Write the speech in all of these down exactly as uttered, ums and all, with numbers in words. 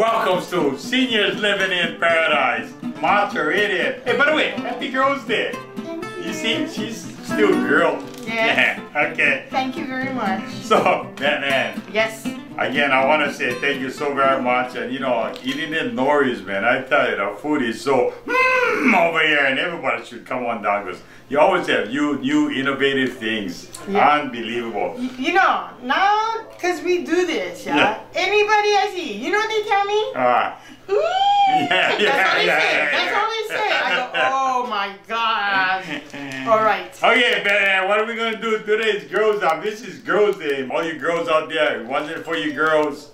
welcome to Seniors Living in Paradise. Mater idiot. Hey, by the way, happy Girls Day. You see, she's still a girl. Yes. Yeah. Okay. Thank you very much. So, man. Yes. Again, I want to say thank you so very much. And you know, eating at Nori's, man, I tell you, the food is so mm, over here, and everybody should come on down because you always have new, new innovative things. Yeah. Unbelievable. You know, now because we do this, yeah? yeah. Anybody I see, you know what they tell me? Uh, yeah, yeah, that's yeah, all they yeah, say. Yeah, that's yeah. all they say. I go, oh my gosh. All right. Okay, man, what are we going to do today? It's Girls Day. This is Girls Day. All you girls out there, wondering for you girls.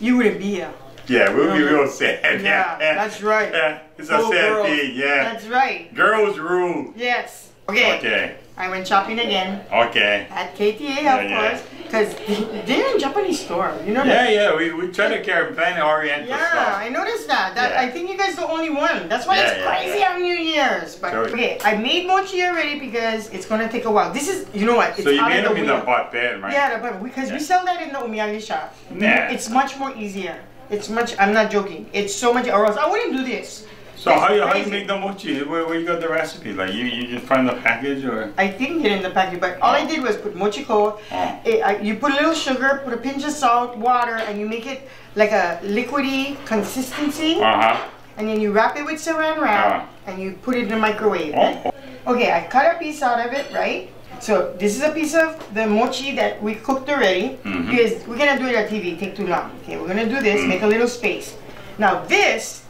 You wouldn't be here. Yeah, we'll be real sad. Yeah, that's right. It's a sad thing, yeah. That's right. Girls rule. Yes. Okay. Okay. I went shopping again. Okay. At K T A, of course. Because they're in Japanese store, you know that? Yeah, yeah, we, we try to carry Planet Oriental stuff. Yeah, I noticed that. That I think you guys are the only one. That's why it's crazy on New Year's. But okay, I made mochi already because it's going to take a while. This is, you know what? So you made them in the hot pan, right? Yeah, but because we sell that in the umiyage shop. Yeah. It's much more easier. It's much, I'm not joking. It's so much, or else I wouldn't do this. So it's how you, how you make the mochi? Where, where you got the recipe? Like you, you just find the package or? I didn't get in the package, but all oh. I did was put mochi ko. Oh. It, I, you put a little sugar, put a pinch of salt, water, and you make it like a liquidy consistency. Uh-huh. And then you wrap it with saran wrap, uh-huh. and you put it in the microwave. Oh. Okay, I cut a piece out of it, right? So this is a piece of the mochi that we cooked already, mm-hmm. because we're gonna do it on T V, take too long. Okay, we're gonna do this, mm-hmm. make a little space. Now this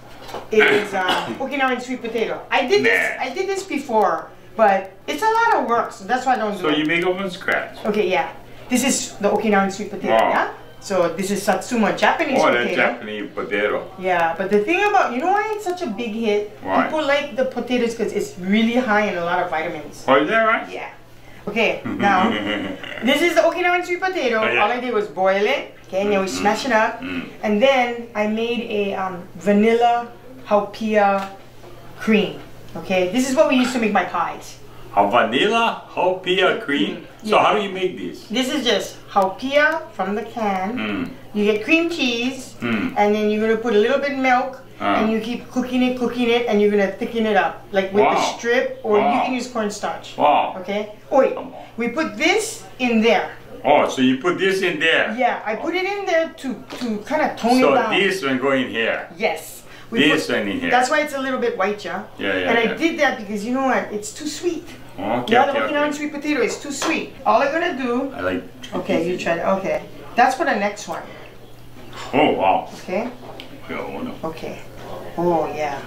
is uh, Okinawan sweet potato. I did nah. this, I did this before, but it's a lot of work, so that's why I don't do so it. So you make it from scratch? Okay, yeah. This is the Okinawan sweet potato, wow. yeah? So this is Satsuma, Japanese oh, potato. Oh, Japanese potato. Yeah, but the thing about, you know why it's such a big hit? Why? People like the potatoes because it's really high in a lot of vitamins. Oh, is that right? Yeah. Okay, now, this is the Okinawan sweet potato. Oh, yeah. All I did was boil it, okay, and then we smash it up. Mm. And then I made a um, vanilla haupia cream, okay? This is what we used to make my pies. A vanilla haupia cream? Mm. So yeah. how do you make this? This is just haupia from the can. Mm. You get cream cheese, mm. and then you're gonna put a little bit of milk, Uh. and you keep cooking it, cooking it, and you're gonna thicken it up, like with wow. the strip, or wow. you can use cornstarch. Wow. Okay. Wait. We put this in there. Oh, so you put this in there? Yeah, I put it in there to to kind of tone so it down. So this one go in here. Yes. We this put, one in here. That's why it's a little bit white, yeah. Yeah, yeah. And yeah. I did that because you know what? It's too sweet. Okay. Now the Okinawan sweet potato is too sweet. All I'm gonna do. I like. Okay, you try it. Okay. That's for the next one. Oh wow. Okay. Okay. Oh yeah.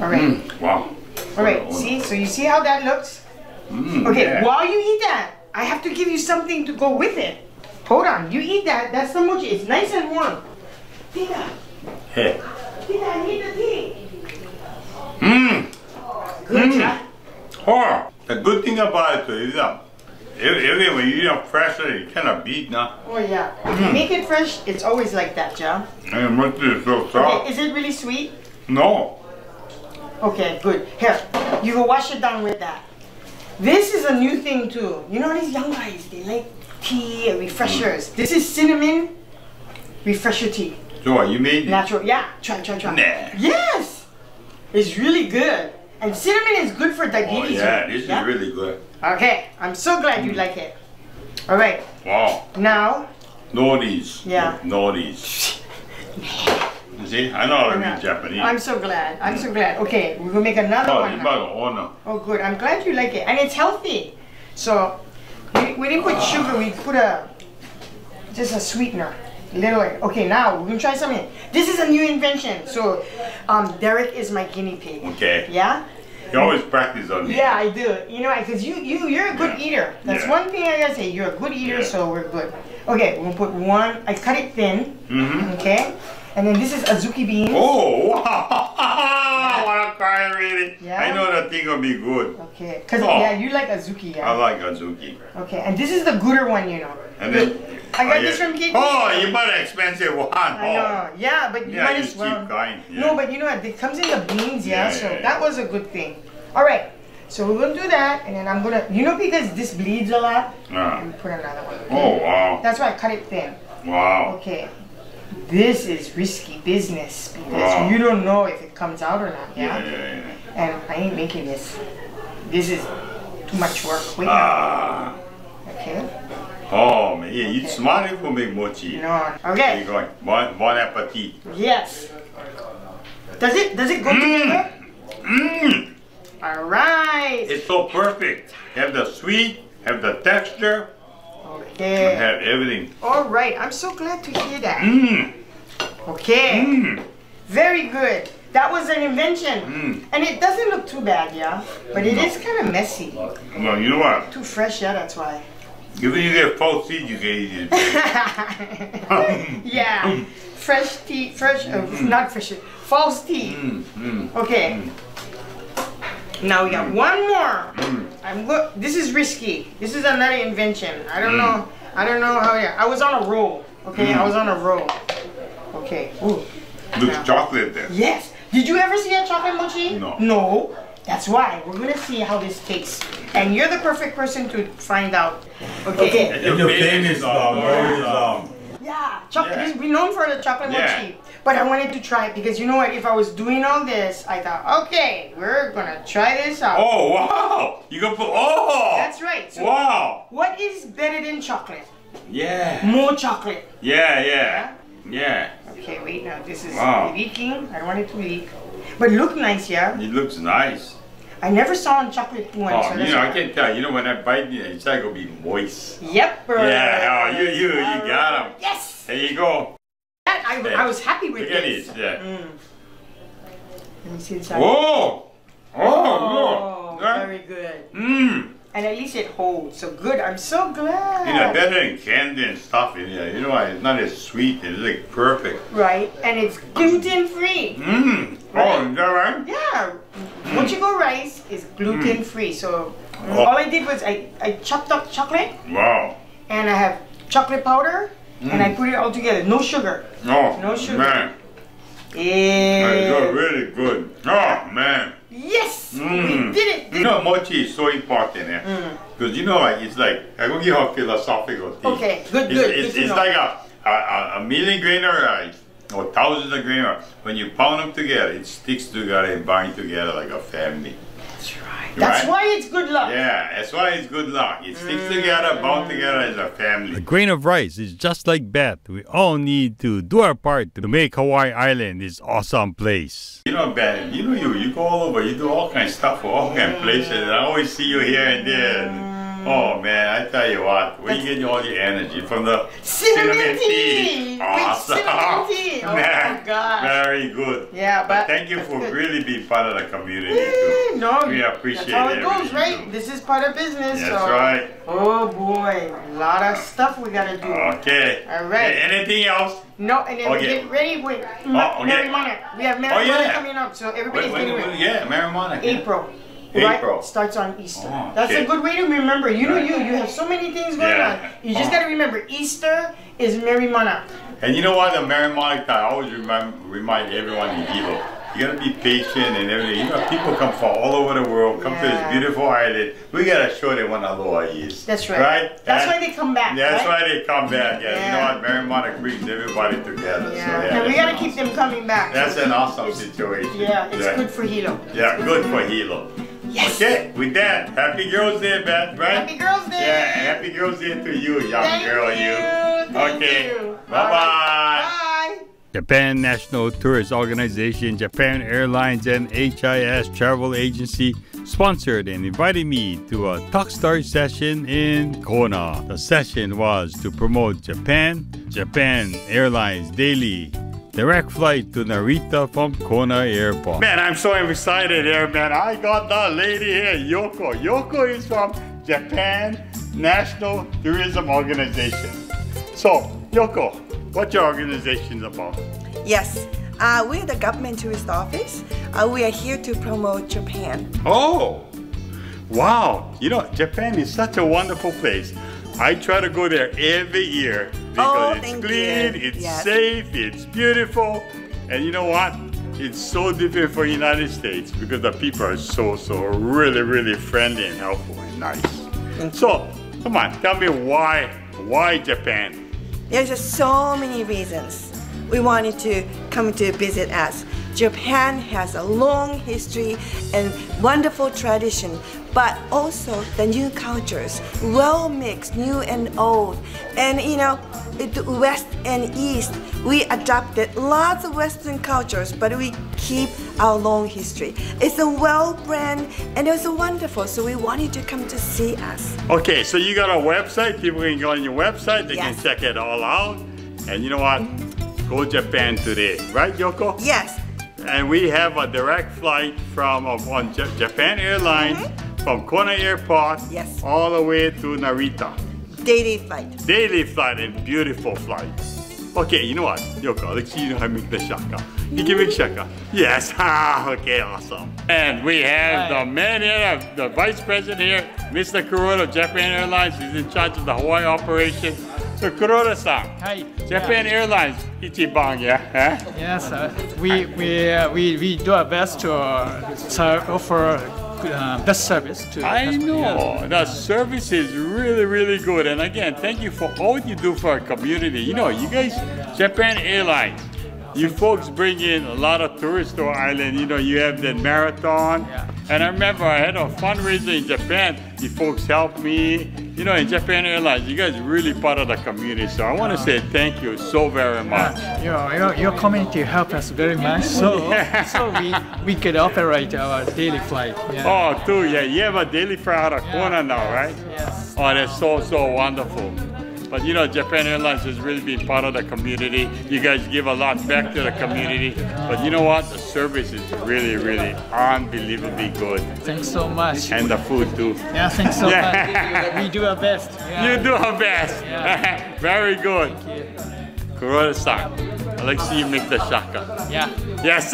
All right. Mm, wow. All right. See, so you see how that looks? Mm, okay. Yeah. While you eat that, I have to give you something to go with it. Hold on. You eat that. That's the mochi. It's nice and warm. Tita. Hey. Tita, I need the tea. Mmm. Good. Mm. Huh? Oh, the good thing about it is that everything when you eat it fresh, it kind of beat now. Oh yeah. If you make it fresh, it's always like that, yeah? And it is so soft. Okay, is it really sweet? No. Okay, good. Here, you will wash it down with that. This is a new thing too. You know these young guys, they like tea and refreshers. Mm. This is cinnamon refresher tea. So you made it? Natural, yeah. Try, try, try. Nah. Yes! It's really good. And cinnamon is good for diabetes. Oh yeah, this yeah? is really good. Okay, I'm so glad you mm. like it. All right. Wow. Now. Nori's. Yeah. Nori's. You see, I know how to read Japanese. I'm so glad. I'm mm. so glad. Okay, we're gonna make another oh, one. Oh, no. oh, good. I'm glad you like it, and it's healthy. So we, we didn't put ah. sugar. We put a just a sweetener. A little. Okay, now we're gonna try something. This is a new invention. So, um, Derek is my guinea pig. Okay. Yeah. You always practice on me. Yeah, I do. You know, because you, you, you're a good yeah. eater. That's yeah. one thing I gotta say. You're a good eater, yeah. so we're good. Okay, we're gonna put one. I cut it thin. Mm-hmm. Okay, and then this is azuki beans. Oh, wow! Yeah. What a cry, really. Yeah. I know that thing will be good. Okay, because oh. yeah, you like azuki. Yeah. I like azuki. Okay, and this is the gooder one, you know. And then I got oh, this yeah. from K T A. Oh, you bought an expensive one. I know. Yeah, but you yeah, might you as well. Keep going. Yeah. No, but you know what? It comes in the beans, yeah. yeah so yeah, yeah. that was a good thing. All right. So we're gonna do that, and then I'm gonna. You know, because this bleeds a lot. Uh, and put another one. Okay? Oh wow. That's why I cut it thin. Wow. Okay. this is risky business because wow. you don't know if it comes out or not. Yeah. yeah, yeah, yeah. And I ain't making this. This is too much work. Wait ah. now. Okay. Oh, man, yeah, okay. You're smart if you make mochi. No. Okay. You're going. Bon, bon appetit. Yes. Does it, does it go mm. together? Mmm. All right. It's so perfect. Have the sweet, have the texture. Okay. Have everything. All right. I'm so glad to hear that. Mmm. Okay. Mmm. Very good. That was an invention. Mm. And it doesn't look too bad, yeah? But it no. is kind of messy. No, you know what? Too fresh, yeah, that's why. Even if you get false teeth, you can eat it. Yeah, fresh teeth, fresh, uh, mm. not fresh, false teeth. Mm. Mm. Okay, mm. now we got mm. one more. Mm. I'm look. This is risky. This is another invention. I don't mm. know. I don't know how. Yeah, I was on a roll. Okay, mm. I was on a roll. Okay. Ooh. Looks now. chocolate there. Yes. Did you ever see a chocolate mochi? No. No. That's why we're gonna see how this tastes, and you're the perfect person to find out. Okay. And your, your famous is um, yeah. yeah, chocolate. Yeah. We're known for the chocolate yeah. mochi, but I wanted to try it because you know what? If I was doing all this, I thought, okay, we're gonna try this out. Oh wow! You gonna put oh? That's right. So wow. What is better than chocolate? Yeah. More chocolate. Yeah, yeah, yeah. yeah. Okay, wait. Now this is wow. leaking. I want it to leak. But it looks nice, yeah? It looks nice. I never saw a chocolate one. Oh, so you know, I can't tell. You know, when I bite it, it's like going to be moist. Yep, bro. Yeah, oh, you, you, you got him. Yes. There you go. That, I, yeah. I was happy with Look this. Look at it, yeah. Mm. Let me see inside. Whoa. Oh, oh no. Very good. Mmm. And at least it holds. So good. I'm so glad. You know, better than candy and stuff. You know, you know it's not as sweet. It's like perfect. Right. And it's gluten-free. Mmm. Right? Oh, is that right? Yeah. Mm. Mochigo rice is gluten-free. So mm. all I did was I, I chopped up chocolate. Wow. And I have chocolate powder. Mm. And I put it all together. No sugar. No. No sugar. Man. It's really good. Oh, man. Yes, mm. we did it. Did you know, mochi is so important, eh? Mm. Because you know, like, it's like I go give a philosophical thing. Okay, good, it's, good. It's, good it's like a, a a million grain or a, or thousands of grain. When you pound them together, it sticks together and binds together like a family. That's right. right. That's why it's good luck. Yeah, that's why it's good luck. It sticks mm. together, bound together as a family. A grain of rice is just like that. We all need to do our part to make Hawaii Island this awesome place. You know, Ben, you know you, you go all over, you do all kinds of stuff for all kinds of places, and I always see you here and there. And, oh man, I tell you what, where you get all your energy from the cinnamon, cinnamon tea. tea! Awesome! Cinnamon tea. Oh man, my gosh. Very good. Yeah, but, but thank you for good. really being part of the community too. No, we appreciate it. That's how it goes, right? Too. This is part of business. That's so. right. Oh boy, a lot of stuff we gotta do. Okay. All right. Hey, anything else? No, and then okay. we get ready with oh, okay. Merrie Monarch. We have Merrie oh, yeah. Monarch coming up, so everybody's wait, wait, getting ready. Yeah, Merrie Monarch. April. April. Right? Starts on Easter. Oh, That's okay. a good way to remember. You know you, you have so many things going yeah. on. You just oh. got to remember, Easter is Merrie Monarch. And you know what, the Merrie Monarch, I always remember, remind everyone in Hilo, you got to be patient and everything. You know, people come from all over the world, come yeah. to this beautiful island. We got to show them what Aloha is. That's right. Right? That's and why they come back. That's right? why they come back. Yeah. yeah. You know what? Merrie Monarch brings everybody together. Yeah. So, yeah, and we got to awesome. keep them coming back. That's an awesome it's, situation. Yeah, it's yeah. good for Hilo. Yeah, good, good for Hilo. Yes. Okay, with that, Happy Girls Day, Beth, right? Happy Girls Day. Yeah, Happy Girls Day to you, young Thank girl, you. you. Thank okay. you. Bye-bye. Bye. Japan National Tourist Organization, Japan Airlines, and H I S Travel Agency sponsored and invited me to a Talkstar session in Kona. The session was to promote Japan, Japan Airlines daily direct flight to Narita from Kona Airport. Man, I'm so excited here, man. I got that lady here, Yoko. Yoko is from Japan National Tourism Organization. So, Yoko, what's your organization about? Yes, uh, we're the government tourist office. Uh, we are here to promote Japan. Oh, wow. You know, Japan is such a wonderful place. I try to go there every year because oh, it's clean, you. it's yes. safe, it's beautiful. And you know what? It's so different from the United States because the people are so, so really, really friendly and helpful and nice. So, come on, tell me why, why Japan? There's just so many reasons. we wanted to come to visit us. Japan has a long history and wonderful tradition, but also the new cultures, well mixed, new and old. And you know, the West and East, we adopted lots of Western cultures, but we keep our long history. It's a well brand and it's wonderful, so we wanted to come to see us. Okay, so you got a website, people can go on your website, they yes. can check it all out. And you know what, go Japan today, right Yoko? Yes. And we have a direct flight from uh, on J Japan Airlines mm-hmm. from Kona Airport yes. all the way to Narita. Daily flight. Daily flight and beautiful flight. Okay, you know what? Yoko, let's see how you make the shaka. You can make shaka. Yes, ha, okay, awesome. And we have Hi. the man here, the vice president here, Mister Kuroda of Japan Airlines. He's in charge of the Hawaii operation. So Kuroda-san, Hi. Japan yeah. Airlines, Ichiban, yeah? Huh? Yes, uh, we, we, uh, we, we do our best to uh, serve, offer uh, best service to I customers. know, yeah. the service is really, really good. And again, thank you for all you do for our community. You know, you guys, Japan Airlines, you folks bring in a lot of tourists to our island. You know, you have the marathon. Yeah. And I remember I had a fundraiser in Japan. You folks helped me. You know, in Japan Airlines, you guys are really part of the community. So I want to say thank you so very much. Yeah, your, your community helped us very much. So, yeah. so we, we could operate our daily flight. Yeah. Oh, too, yeah. You have a daily flight out of yeah. Kona now, right? Yes. Oh, that's so, so wonderful. But you know, Japan Airlines has really been part of the community. You guys give a lot back to the community. But you know what? The service is really, really unbelievably good. Thanks so much. And the food too. Yeah, thanks so yeah. much. We do our best. Yeah. You do our best. Yeah. Very good. Kuroda-san, let's see you make the shaka. Yeah. Yes.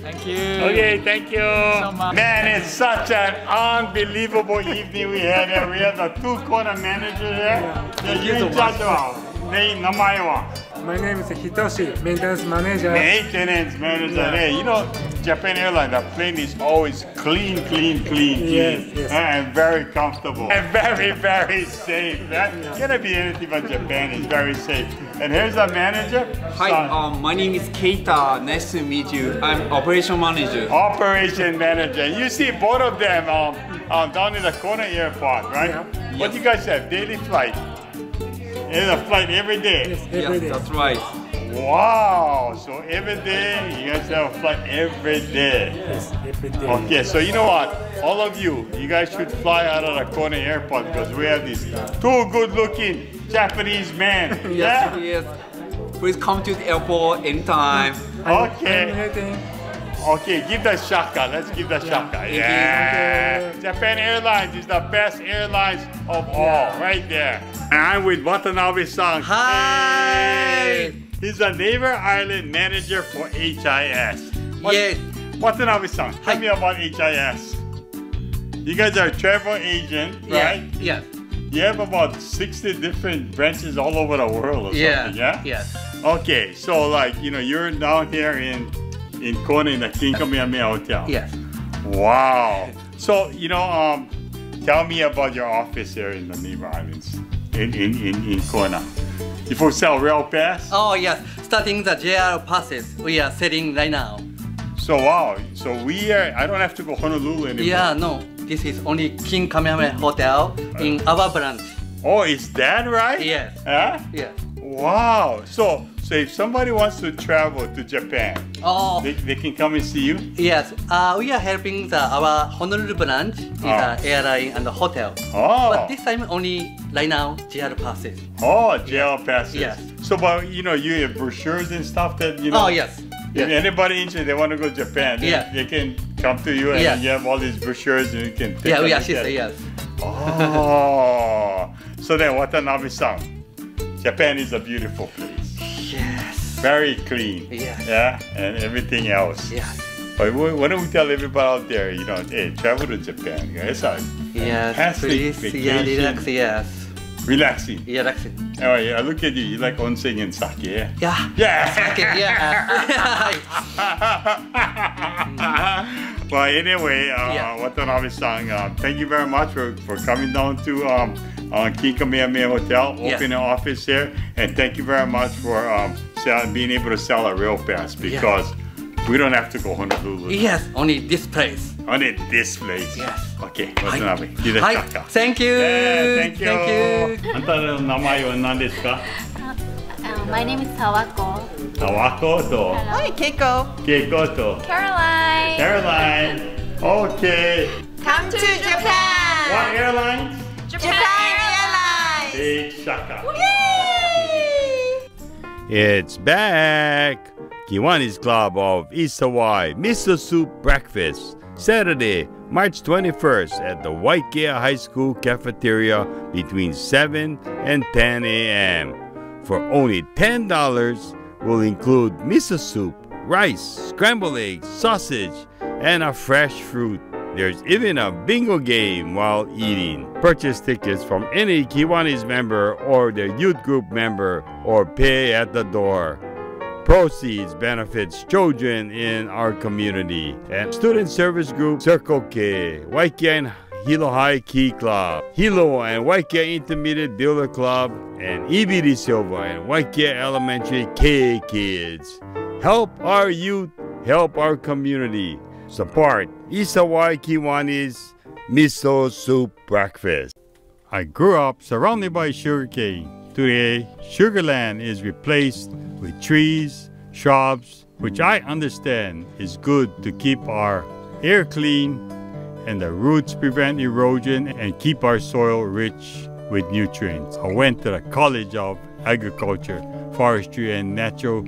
Thank you. Okay, thank you. So Man, it's such an unbelievable evening we had here. We have the two Kona managers there. Yeah. You My name is Hitoshi, maintenance manager. Maintenance manager. Yeah. Hey, you know, Japan Airlines, the plane is always clean, clean, clean, clean. Yes, yes. And very comfortable. And very, very safe. That's going to be anything but Japan. It's very safe. And here's our manager. Hi, um, my name is Keita. Nice to meet you. I'm operation manager. Operation manager. You see both of them um, um, down in the Kona Airport, right? Yeah. What do you guys have? Daily flight. It's a flight every day. Yes, every yes day. That's right. Wow! So every day you guys have a flight every day. Yes, every day. Okay, so you know what? All of you, you guys should fly out of the Kona Airport because we have these two good-looking Japanese men. yes, yeah? yes. Please come to the airport anytime. Okay. Okay, give the shaka. Let's give the shaka. Yeah. yeah. yeah. Japan Airlines is the best airlines of yeah. all, right there. And I'm with Watanabe-san. Hi. Hey. He's a neighbor island manager for H I S. What, yes. Watanabe-san, tell Hi. me about H I S. You guys are a travel agent, right? Yes. yes. You have about sixty different branches all over the world or yeah. something, yeah? Yes. Okay, so like, you know, you're down here in in Kona in the King Kamehameha Hotel. Yes. Wow. So, you know, um, tell me about your office here in the neighbor islands, in, in, in, in Kona. You folks sell rail pass? Oh, yes. Starting the J R passes we are selling right now. So, wow. So we are, I don't have to go Honolulu anymore. Yeah, no. This is only King Kamehameha Hotel in uh, our branch. Oh, is that right? Yes. Huh? Yes. Wow. So, So if somebody wants to travel to Japan, oh. they, they can come and see you? Yes, uh, we are helping the, our Honolulu branch with oh. the airline and the hotel. Oh. But this time only right now, J R passes. Oh, J R yes. passes. Yes. So, but you know, you have brochures and stuff that, you know. Oh, yes. If yes. anybody interested, they want to go to Japan, they, yes. they can come to you and yes. you have all these brochures and you can take Yeah, we actually say yes. Oh. So then, Watanabe-san, Japan is a beautiful place. Yes. Very clean. Yes. Yeah. And everything else. Yeah. But why don't we tell everybody out there, you know, hey, travel to Japan. It's a yes, fantastic please. vacation. Yeah, relax, yes. Relaxing. Yeah, relaxing. Oh, yeah, look at you. You like onsen and sake, yeah? Yeah. Yeah. Sake, yeah. Well, anyway, uh, yeah. Watanabe-san, uh, thank you very much for, for coming down to um, uh, King Kamehameha Hotel, opening yes. an office here, and thank you very much for um, sell, being able to sell it real fast, because yeah. we don't have to go Honolulu. Yes, only this place. Only this place. Yes. Okay, Watanabe. Hi. Hi. Thank you. Yeah, thank you. Thank you. uh, my name is Tawako. Tawako to. Hi, Keiko. Keiko to. Caroline. Caroline. Okay. Come to Japan. What airline? Japan, Japan Airlines. Big shaka. Yay! It's back. Kiwanis Club of East Hawaii Miso Soup Breakfast. Saturday, March twenty-first at the Waikea High School cafeteria between seven and ten A M For only ten dollars will include miso soup, rice, scrambled eggs, sausage, and a fresh fruit. There's even a bingo game while eating. Purchase tickets from any Kiwanis member or their youth group member or pay at the door. Proceeds benefits children in our community and student service group Circle K, Waikea and Hilo High Key Club, Hilo and Waikea Intermediate Builder Club, and E B D Silva and Waikea Elementary K Kids. Help our youth, help our community. Support East Hawaii Kiwanis Miso Soup Breakfast. I grew up surrounded by sugarcane. Today, sugarland is replaced with trees, shrubs, which I understand is good to keep our air clean and the roots prevent erosion and keep our soil rich with nutrients. I went to the College of Agriculture, Forestry, and Natural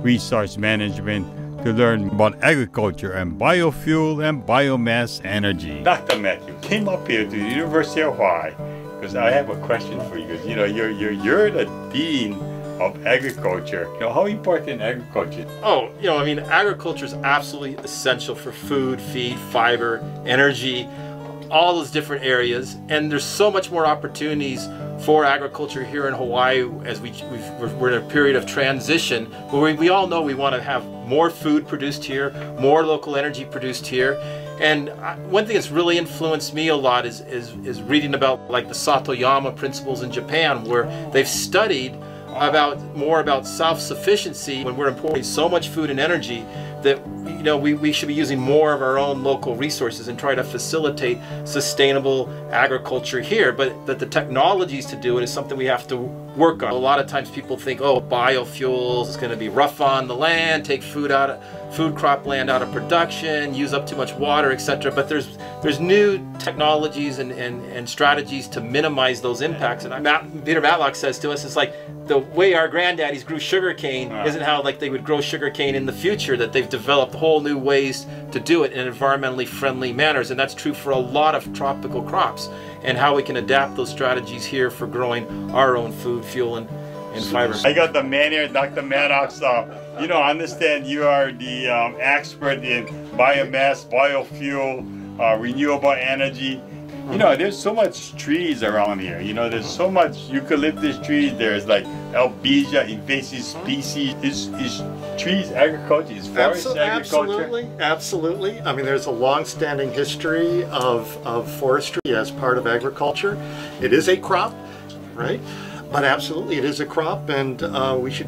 Resource Management to learn about agriculture and biofuel and biomass energy. Doctor Matthew came up here to the University of Hawaii because I have a question for you. You know, you're, you're, you're the dean of agriculture. You know, how important agriculture is? Oh, you know, I mean, agriculture is absolutely essential for food, feed, fiber, energy, all those different areas. And there's so much more opportunities for agriculture here in Hawaii as we, we've, we're, we're in a period of transition, where we, we all know we want to have more food produced here, more local energy produced here. And one thing that's really influenced me a lot is, is, is reading about like the Satoyama principles in Japan, where they've studied about more about self-sufficiency when we're importing so much food and energy that, you know, we, we should be using more of our own local resources and try to facilitate sustainable agriculture here. But that the technologies to do it is something we have to work on. A lot of times people think, oh, biofuels is going to be rough on the land, take food out of food crop land out of production, use up too much water, et cetera. But there's there's new technologies and, and, and strategies to minimize those impacts. And Matt, Peter Matlock says to us, it's like the way our granddaddies grew sugarcane isn't how like they would grow sugarcane in the future. That they've developed whole new ways to do it in environmentally friendly manners, and that's true for a lot of tropical crops. And how we can adapt those strategies here for growing our own food, fuel, and, and fiber. I got the man here, Doctor Mattox. Uh, you know, I understand you are the um, expert in biomass, biofuel, uh, renewable energy. You know, there's so much trees around here. You know, there's so much eucalyptus trees. There's like Albizia, invasive species. Is, is trees agriculture? Is forest Absol agriculture? Absolutely, absolutely. I mean, there's a long-standing history of, of forestry as part of agriculture. It is a crop, right? But absolutely, it is a crop, and uh, we should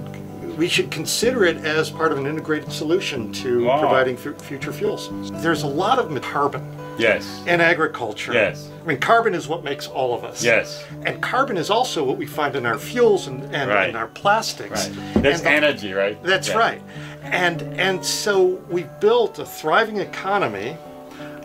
we should consider it as part of an integrated solution to wow. providing future fuels. There's a lot of carbon. Yes. And agriculture. Yes. I mean, carbon is what makes all of us. Yes. And carbon is also what we find in our fuels and, and right. in our plastics. Right. That's the, energy, right? That's yeah. right. And and so we built a thriving economy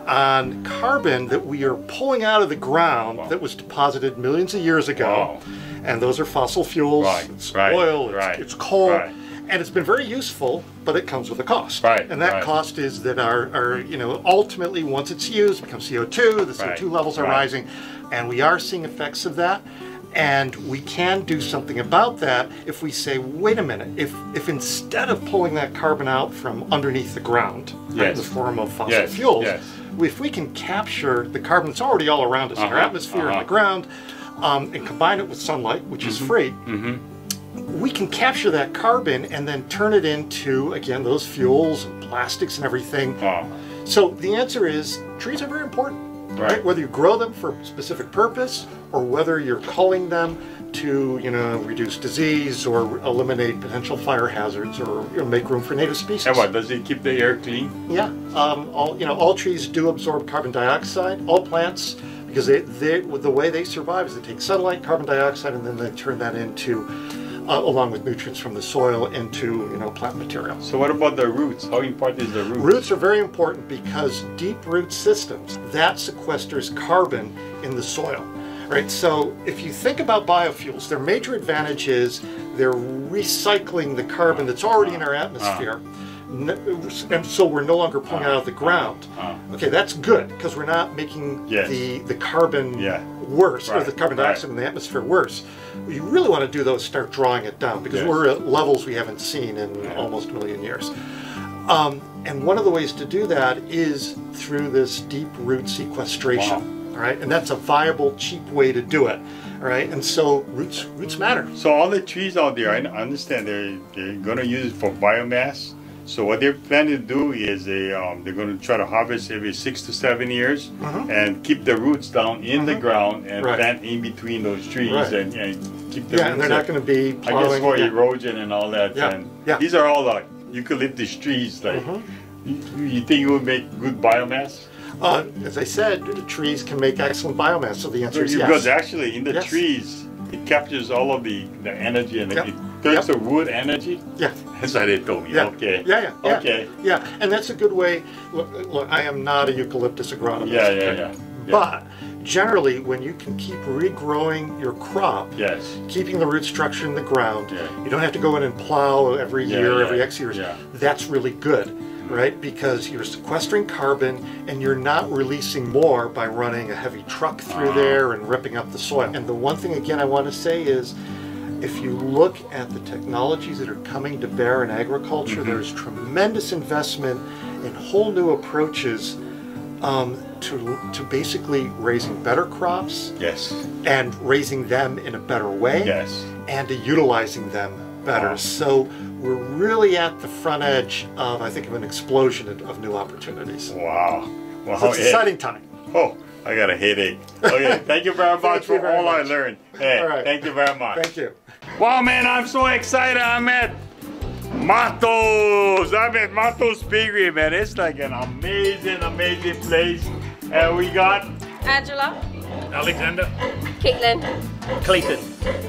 on carbon that we are pulling out of the ground wow. that was deposited millions of years ago. Wow. And those are fossil fuels. Right. It's right. oil. It's, right. it's coal. Right. And it's been very useful, but it comes with a cost. Right, and that right. cost is that our, our, you know, ultimately once it's used, it becomes C O two, the right, C O two levels are right. rising, and we are seeing effects of that. And we can do something about that if we say, wait a minute, if, if instead of pulling that carbon out from underneath the ground yes. right, in the form of fossil yes. fuels, yes. if we can capture the carbon that's already all around us, uh-huh, in our atmosphere, uh-huh. in the ground, um, and combine it with sunlight, which mm-hmm. is free, mm-hmm. we can capture that carbon and then turn it into, again, those fuels and plastics and everything. Wow. So the answer is trees are very important, right? right? Whether you grow them for a specific purpose or whether you're culling them to, you know, reduce disease or eliminate potential fire hazards or, you know, make room for native species. And what, does it keep the air clean? Yeah. Um, all, you know, all trees do absorb carbon dioxide, all plants, because they, they, the way they survive is they take sunlight, carbon dioxide, and then they turn that into, uh, along with nutrients from the soil, into, you know, plant material. So what about the roots? How important is the roots? Roots are very important because deep root systems, that sequesters carbon in the soil. Right, so if you think about biofuels, their major advantage is they're recycling the carbon that's already in our atmosphere, and so we're no longer pulling it out of the ground. Okay, that's good, because we're not making yes. the, the carbon yeah. worse, right. or the carbon dioxide right. in the atmosphere worse. What you really want to do, though, is start drawing it down, because yes. we're at levels we haven't seen in yeah. almost a million years. Um, and one of the ways to do that is through this deep root sequestration. Wow. All right, and that's a viable, cheap way to do it. All right, and so roots roots matter. So all the trees out there, I understand they're, they're going to use it for biomass. So what they're planning to do is they, um, they're going to try to harvest every six to seven years mm-hmm. and keep the roots down in mm-hmm. the ground and right. plant in between those trees right. and, and keep the yeah, roots. Yeah, and they're up. Not going to be plowing. I guess for yeah. erosion and all that. Yeah. And yeah. These are all like eucalyptus trees. Like, mm-hmm. you, you think it would make good biomass? Uh, as I said, the trees can make excellent biomass, so the answer because is yes. Because actually, in the yes. trees, it captures all of the, the energy and yep. it turns yep. the wood energy. Yeah. That's what they told me. Yeah. Okay. Yeah, yeah. Okay. Yeah. yeah, and that's a good way. Look, look, I am not a eucalyptus agronomist. Yeah, yeah, yeah. yeah. But generally, when you can keep regrowing your crop, yes. keeping the root structure in the ground, yeah. you don't have to go in and plow every yeah, year, yeah, every X years, yeah. that's really good. Right, because you're sequestering carbon and you're not releasing more by running a heavy truck through uh-huh. there and ripping up the soil. And the one thing again I want to say is, if you look at the technologies that are coming to bear in agriculture, mm-hmm. there's tremendous investment in whole new approaches um, to to basically raising better crops. Yes. And raising them in a better way. Yes. And to utilizing them better. Uh-huh. So we're really at the front edge of, I think, of an explosion of new opportunities. Wow. Well, so it's an exciting time. Oh, I got a headache. Okay, thank you very much for all I learned. Hey, all right. Thank you very much. Thank you. Wow, man, I'm so excited. I'm at Mattos. I'm at Mattos Piggery, man. It's like an amazing, amazing place. And we got Angela, Alexander, Caitlin, Clayton.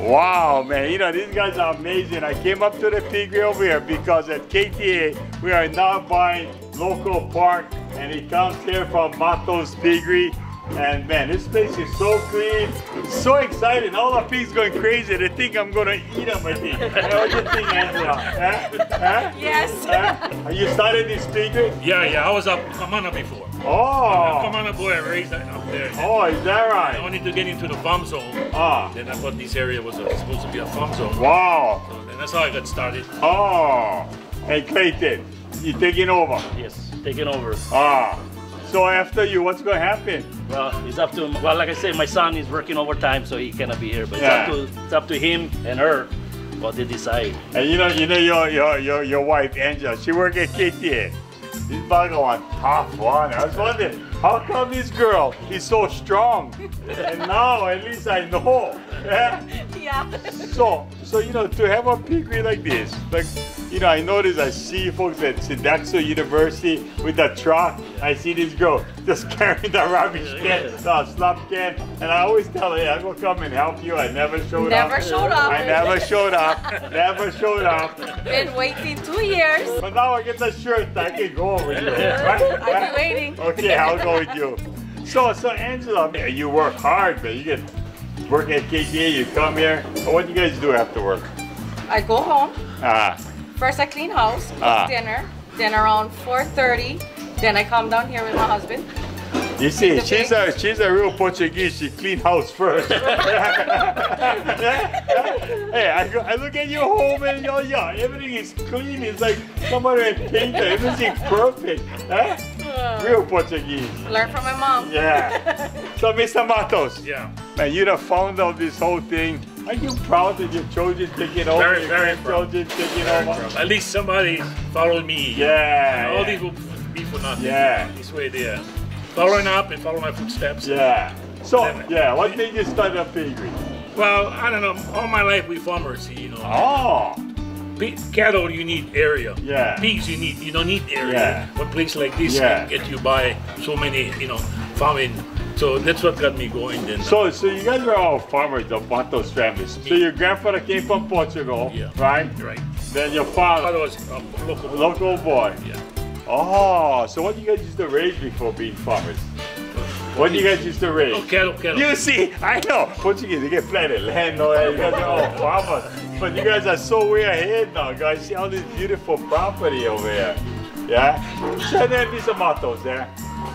Wow, man, you know, these guys are amazing. I came up to the piggery over here because at K T A, we are now buying local pork, and it comes here from Mattos Piggery. And man, this place is so clean, so exciting. All the pigs going crazy. They think I'm going to eat them, I think. What do you think, Angela? Huh? Huh? Yes. Huh? You started this piggery? Yeah, yeah, I was up Kamana before. Oh! Come on, boy, I raised that up there. Oh, is that right? I wanted to get into the farm zone. Ah. Then I thought this area was uh, supposed to be a farm zone. Wow. So, and that's how I got started. Oh. Hey, Clayton, you taking over? Yes, taking over. Ah. So after you, what's going to happen? Well, it's up to, well, like I said, my son is working overtime, so he cannot be here. But yeah. it's, up to, it's up to him and her what they decide. And you know, you know your, your, your, your wife, Angela, she worked at K T A. This bugger was tough one. I was wondering, how come this girl is so strong? And now at least I know. Yeah. yeah. So, so you know, to have a piggery like this, like, you know, I notice I see folks at Seidatsu University with a truck. I see this girl just carrying the rubbish can, the slop can, and I always tell her, hey, I'm gonna come and help you. I never showed never up. Never showed up. I never showed up. Never showed up. Been waiting two years. But now I get the shirt. I can go with you. Right? I've been waiting. Okay, I'll go with you. So, so Angela, you work hard, but you get work at K T A. You come here. What do you guys do after work? I go home. Ah. Uh, First I clean house, cook ah. dinner, then around four thirty, then I come down here with my husband. You see, she's a, she's a real Portuguese, she clean house first. Hey, I, go, I look at your home and oh yeah, everything is clean, it's like somebody had painted, everything's perfect. Huh? Real Portuguese. Learn from my mom. Yeah. So Mister Mattos, yeah. man, you're the founder of this whole thing. Are you proud that your children taking over? Very, very proud. Children taking over? At least somebody followed me. Yeah. yeah. All these be for nothing. Yeah. This way there. Following up and follow my footsteps. Yeah. So, then, yeah, what made you start up piggery? Well, I don't know. All my life we farmers, you know. Oh. P cattle, you need area. Yeah. Pigs, you need. You don't need area. Yeah. But place like this yeah. can get you by so many, you know, farming. So that's what got me going then. So, so you guys were all farmers, the Mattos family. So your grandfather came from Portugal, yeah. right? Right. Then your father, father was a local boy. Local boy. Yeah. Oh, so what do you guys used to raise before being farmers? What do you guys used to raise? Oh, cattle, cattle. You see, I know. Portuguese, they get planted land, all that. You guys are all farmers. But you guys are so way ahead now, guys. See all this beautiful property over here. Yeah? So there be some Mattos there.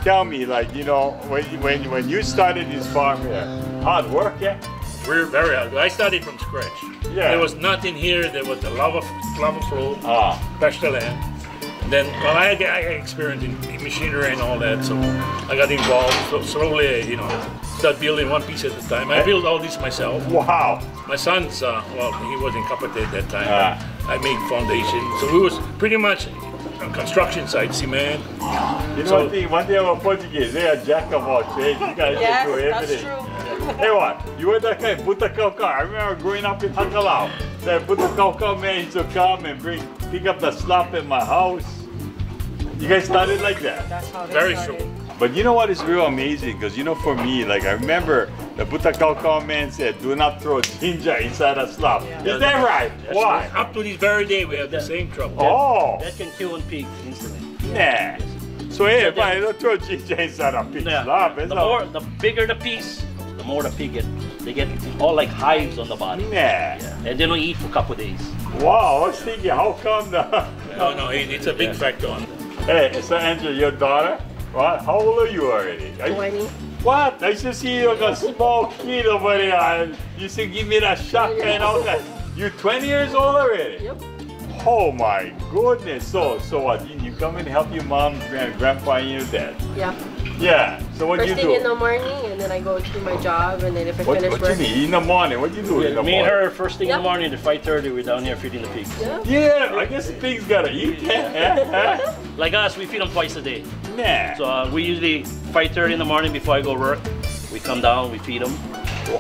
Tell me, like, you know, when when when you started this farm here, yeah, hard work, yeah? We're very hard. I started from scratch. Yeah. There was nothing here. There was the lava, lava flow, ah. pasture land. Then, well, I, I experienced in machinery and all that, so I got involved. So slowly, you know, start building one piece at a time. I built all this myself. Wow. My son's, uh, well, he was in Kapate at that time. Ah. I made foundation. So we was pretty much construction site, cement. You know, so, one thing, one thing about Portuguese, they are jack of all trades. You guys yes, do everything. That's true. Hey, what? You were that guy, Butakauka. I remember growing up in Hakalau. That Butakauka man used to come and bring, pick up the slop in my house. You guys started like that? That's how they Very started. True. But you know what is real amazing? Because you know, for me, like I remember the Butakauka man said, do not throw ginger inside a slop. Yeah. Is that right? That's Why? Right. Up to this very day, we have the same trouble. Oh! That, that can kill a pig instantly. Yeah. Nah. So hey, everybody, don't throw ginger inside a pig nah. slop. The, more, the bigger the piece, the more the pig get. They get all like hives on the body. Nah. Yeah. And they don't eat for a couple of days. Wow, I was thinking, how come the... No, no, it, it's a big yeah. factor on them. Hey, so Andrew, your daughter? What? How old are you already? Are you... twenty. What? I just see you like a small kid over there. You used to give me that shotgun and all that. You're twenty years old already? Yep. Oh my goodness. So, so what? You come and help your mom, grand, grandpa, and your dad? Yeah. Yeah. So what do you do? First thing in the morning, and then I go to my job, and then if I what, finish what work. What do you mean? In the morning? What do you do yeah, in the me morning? Me and her, first thing yep. in the morning at five thirty, we're down here feeding the pigs. Yep. Yeah, I guess the pigs gotta eat. Yeah. Like us, we feed them twice a day. Nah. So uh, we usually five thirty in the morning before I go work. We come down, we feed them.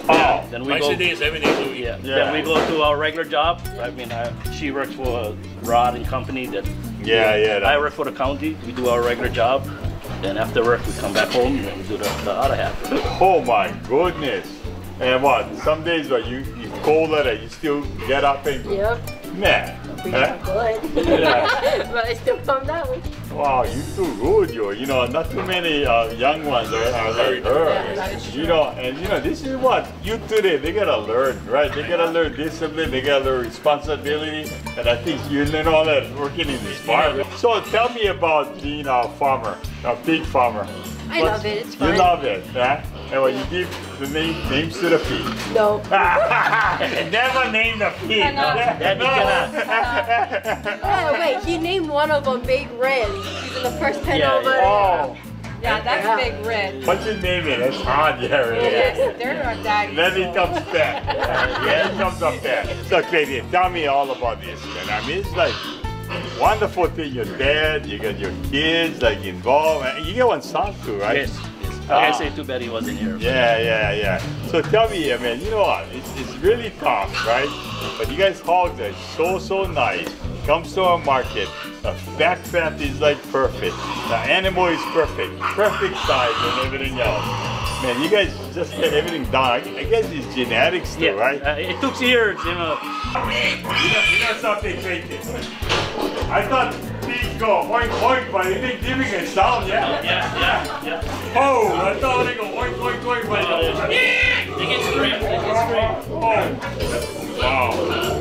Wow. Yeah. Then we twice go, a day is every day so yeah. yeah. Then we go to our regular job. I mean, I, she works for a rod and company that. Yeah, we, yeah. That. I work for the county. We do our regular job. Then after work, we come back home and we do the, the other half. Oh my goodness! And what? Some days are you you colder that you still get up and yep. man. We huh? good, yeah. But I still come down. Wow, you too good, yo. You know, not too many uh, young ones are, are like her. Yeah, you know, and you know, this is what you today. They gotta learn, right? They gotta learn discipline. They gotta learn responsibility. And I think you learn all that working in this farm. So tell me about being a farmer. A pig farmer. I What's, love it, it's fun. You love it, huh? And when you give the name, names to the pig? No. Never name the pig. Cannot. No. Cannot. Oh, wait, he named one of them Big Red. He's in the first ten yeah, over. Yeah. Oh. Yeah, that's yeah. Big Red. What's your name in? That's hard, yeah, really. Yes, they're our daddy. Then he comes back. Yeah, he comes up there. So, Claudia, tell me all about this. And I mean, it's like, wonderful thing, your dad, you got your kids like involved, and you get one son too, right? Yes, yes. Uh, I say too bad he wasn't here. Yeah, yeah, yeah. So tell me, I mean, you know what, it's, it's really tough, right? But you guys hogs are so, so nice. Comes to our market, the back path is like perfect. The animal is perfect, perfect size and everything else. Man, you guys just get everything done. I guess it's genetics too, yeah. right? Uh, it took years, you know. You got, you got something crazy. I thought these go oink oink, but it ain't giving a sound, yeah? Yeah, yeah, yeah. Oh, I thought they go oink oink oink, but oh, yeah. Yeah. They get screamed, they get screamed. Oh, wow.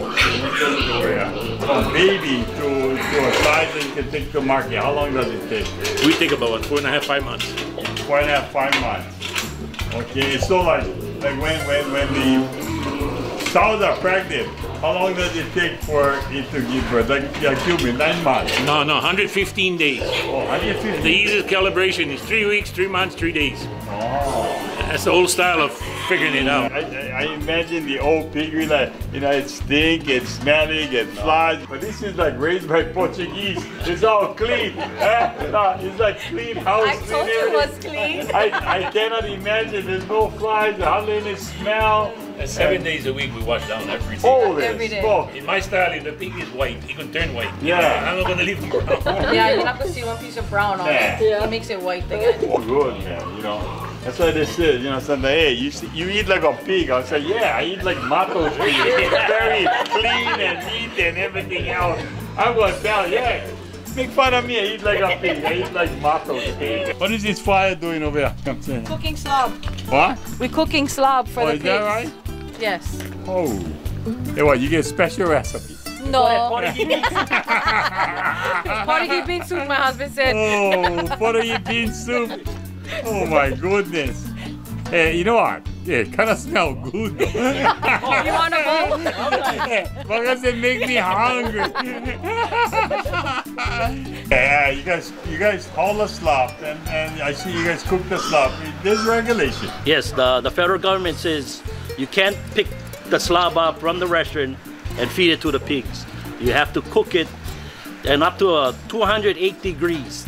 From baby to, to a size that you can take to market, how long does it take? We take about four and a half, five months. Four and a half, five months. Okay, so like, like when, when, when the sows are pregnant, how long does it take for it to give birth? Like, like human, nine months? No, no, one hundred fifteen days. Oh, one hundred fifteen. The easiest calibration is three weeks, three months, three days. Oh. That's the old style of figuring it out. I, I imagine the old piggery, like, you know, it's stink, it's smelling, it's flies. But this is like raised by Portuguese. It's all clean. It's like clean house. I told you it was clean. I, I cannot imagine. There's no flies, hardly any smell. And seven days a week we wash down every day. Holy every day. Smoke. In my style, if the pig is white, he can turn white. Yeah. I'm not going to leave him brown. Yeah, you have to see one piece of brown on it. Yeah. It makes it white again. Oh, good, man, you know. That's why they said, you know, somebody, hey, you, see, you eat like a pig. I said, yeah, I eat like Mattos pig. It's very clean and neat and everything else. I was down, yeah. Make fun of me, I eat like a pig. I eat like Mattos pig. What is this fire doing over here? I'm saying. Cooking slob. What? We're cooking slob for oh, the pigs. Oh, is that right? Yes. Oh. Hey, what, you get special recipe? No. Portuguese bean soup, my husband said. Oh, Portuguese bean soup. Oh my goodness. Hey, you know what? Yeah, it kind of smells good though. Oh, you want a bowl? Because it makes me hungry. Yeah, you guys you guys haul the slop and, and I see you guys cook the slop. There's regulation. Yes, the, the federal government says you can't pick the slop up from the restaurant and feed it to the pigs. You have to cook it and up to uh, two hundred eight degrees.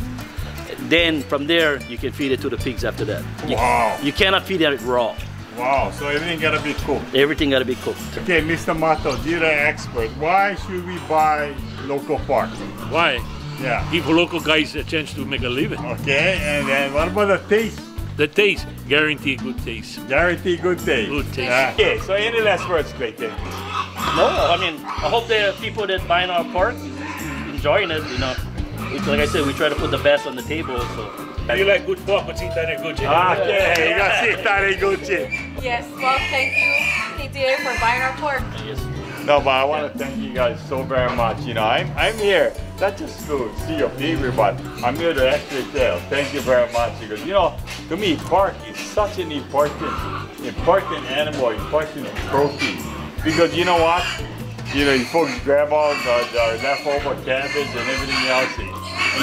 Then from there, you can feed it to the pigs after that. You, wow. You cannot feed it raw. Wow, so everything gotta be cooked. Everything gotta be cooked. Okay, Mister Mattos, you're the expert. Why should we buy local parts? Why? Yeah. Give local guys a chance to make a living. Okay, and then what about the taste? The taste, guarantee good taste. Guarantee good taste. Good taste. Yeah. Okay, so any last words, great thing? No, I mean, I hope the people that buying our pork enjoying it, you know. Like I said, we try to put the best on the table. So you like good pork, but sitare gucci. Okay, you got sitare gucci. Yes, well, thank you, K T A, for buying our pork. Yes. No, but I want to thank you guys so very much. You know, I'm I'm here not just to see your favorite, but I'm here to actually tell. Thank you very much, because you know, to me, pork is such an important, important animal, important protein. Because you know what? You know, you folks grab all the, the leftover cabbage and everything else and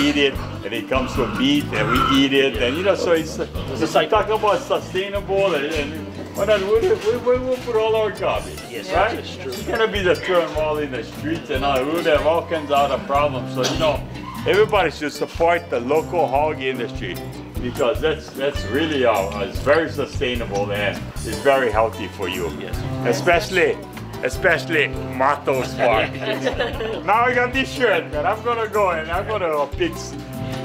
eat it, and it comes to meat and we eat it, and you know, so it's, it's, it's like talking about sustainable and, and why not, we, we, we'll put all our garbage, yes, right? That's true. It's going to be the term all in the streets and all, we'll have all kinds of other problems, so you know, everybody should support the local hog industry, because that's that's really, uh, it's very sustainable and it's very healthy for you, yes. Especially Especially Mattos pork. Now I got this shirt, man. I'm gonna go and I'm gonna uh, pick,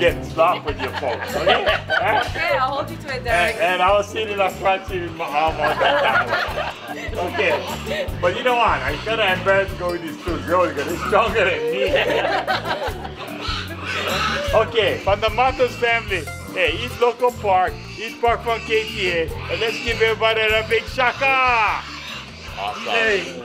get slop with your folks. Okay? Okay, I'll hold you to it, Derek. And, and I'll sit in the front seat with my arm on the towel. Okay. But you know what? I'm kind of embarrassed to go with these two girls because they're stronger than me. Okay, from the Mattos family. Hey, eat local pork, eat pork from K T A, and let's give everybody a big shaka! Awesome. Hey.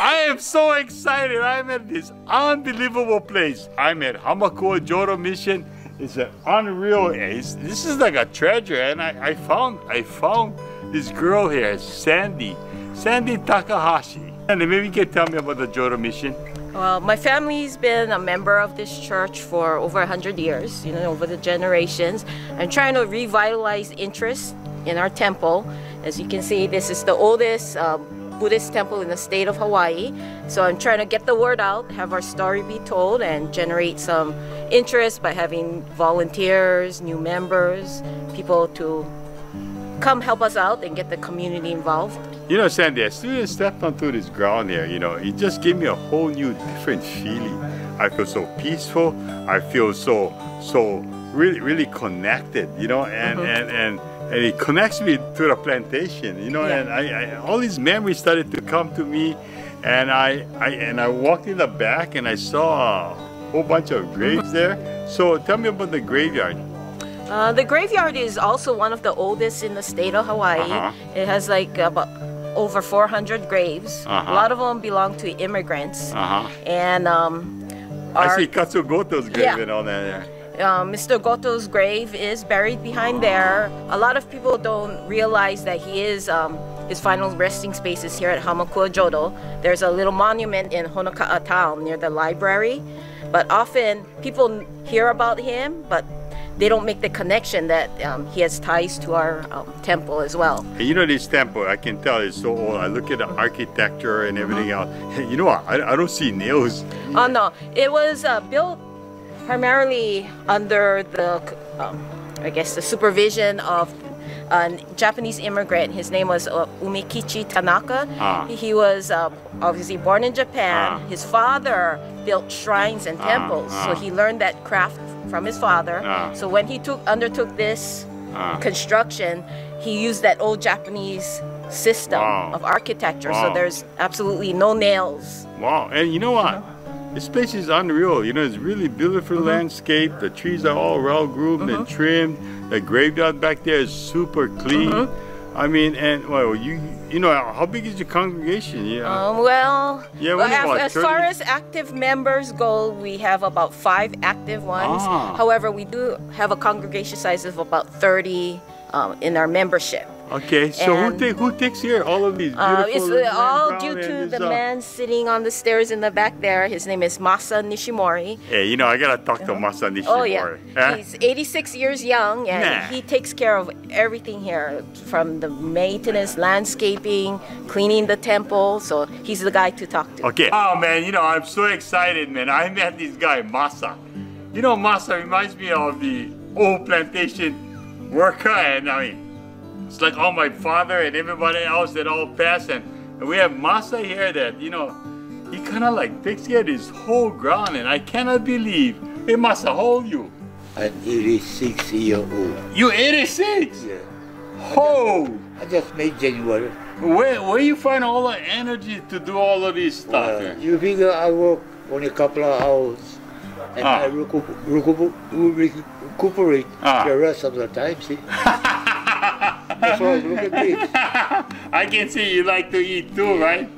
I am so excited. I'm at this unbelievable place. I'm at Hamakua Jodo Mission. It's an unreal, it's, this is like a treasure. And I, I found I found this girl here, Sandy, Sandy Takahashi. And maybe you can tell me about the Jodo Mission. Well, my family's been a member of this church for over a hundred years, you know, over the generations. I'm trying to revitalize interest in our temple. As you can see, this is the oldest um, Buddhist temple in the state of Hawaii. So I'm trying to get the word out, have our story be told, and generate some interest by having volunteers, new members, people to come help us out and get the community involved. You know, Sandy, as soon as I stepped onto this ground here, you know, it just gave me a whole new different feeling. I feel so peaceful. I feel so, so really, really connected, you know, and, mm-hmm. and, and, And it connects me to the plantation, you know, yeah. and I, I, all these memories started to come to me, and I, I and I walked in the back and I saw a whole bunch of graves there. So tell me about the graveyard. Uh, the graveyard is also one of the oldest in the state of Hawaii. Uh-huh. It has like about over four hundred graves. Uh-huh. A lot of them belong to immigrants. Uh-huh. And um, our, I see Katsu Goto's grave yeah. and all that. Yeah. Uh, Mister Goto's grave is buried behind there. A lot of people don't realize that he is, um, his final resting space is here at Hamakua Jodo. There's a little monument in Honoka'a town near the library, but often people hear about him, but they don't make the connection that um, he has ties to our um, temple as well. You know, this temple, I can tell it's so old. I look at the architecture and everything else. You know, I, I don't see nails. Oh no, it was uh, built primarily under the, um, I guess, the supervision of a Japanese immigrant. His name was uh, Umekichi Tanaka. Ah. He was uh, obviously born in Japan. Ah. His father built shrines and temples, ah. Ah. so he learned that craft from his father. Ah. So when he took undertook this ah. construction, he used that old Japanese system wow. of architecture. Wow. So there's absolutely no nails. Wow! And you know what? This place is unreal. You know, it's really beautiful mm-hmm. landscape. The trees are all well groomed mm-hmm. and trimmed. The graveyard back there is super clean. Mm-hmm. I mean, and well, you you know, how big is your congregation? Yeah. Um, well, yeah, well as, about, as far as active members go, we have about five active ones. Ah. However, we do have a congregation size of about thirty um, in our membership. Okay, so and, who, take, who takes here all of these beautiful... Uh, it's all due to the up. man sitting on the stairs in the back there. His name is Masa Nishimori. Hey, you know, I gotta talk to Masa Nishimori. Oh yeah, huh? He's eighty-six years young and nah. he takes care of everything here. From the maintenance, landscaping, cleaning the temple. So he's the guy to talk to. Okay. Oh man, you know, I'm so excited, man. I met this guy, Masa. You know, Masa reminds me of the old plantation worker, and I mean, it's like all my father and everybody else that all passed, and, and we have Masa here that, you know, he kind of like takes care of his whole ground, and I cannot believe. Hey Masa, how old you? I'm eighty-six year old. You eighty-six? Yeah. Oh! I just, I just made January. Where, where you find all the energy to do all of this stuff? Well, you figure I work only a couple of hours, and ah. I recuper, recuper, recuperate ah. the rest of the time, see? So look at this. I can see you like to eat too, yeah. right?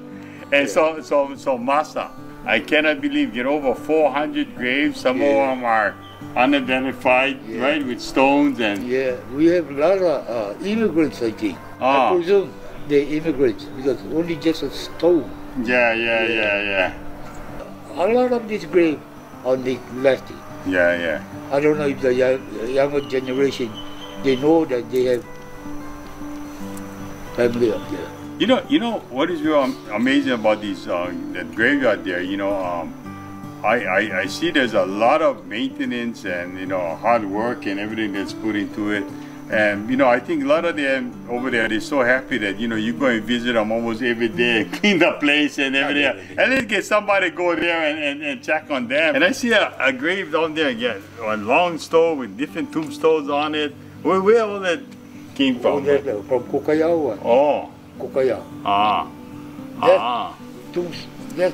And yeah. so, so, so Masa, I cannot believe, you know, over four hundred graves. Some yeah. of them are unidentified, yeah. right, with stones and... Yeah, we have a lot of uh, immigrants, I think. Ah. I presume they're immigrants because only just a stone. Yeah, yeah, yeah, yeah. yeah. A lot of these graves are neglected. Yeah, yeah. I don't know if the young, younger generation, they know that they have family up there. You know, you know what is real amazing about these uh, that graveyard there. You know, um, I, I I see there's a lot of maintenance and you know hard work and everything that's put into it. And you know, I think a lot of them over there, they're so happy that you know you go and visit them almost every day, clean the place and everything. Every and then get somebody go there and, and, and check on them. And I see a, a grave down there again, a long stone with different tombstones on it. Where where all that came from? Oh, from Kokayawa. Oh. Kokaya. Ah. That ah. that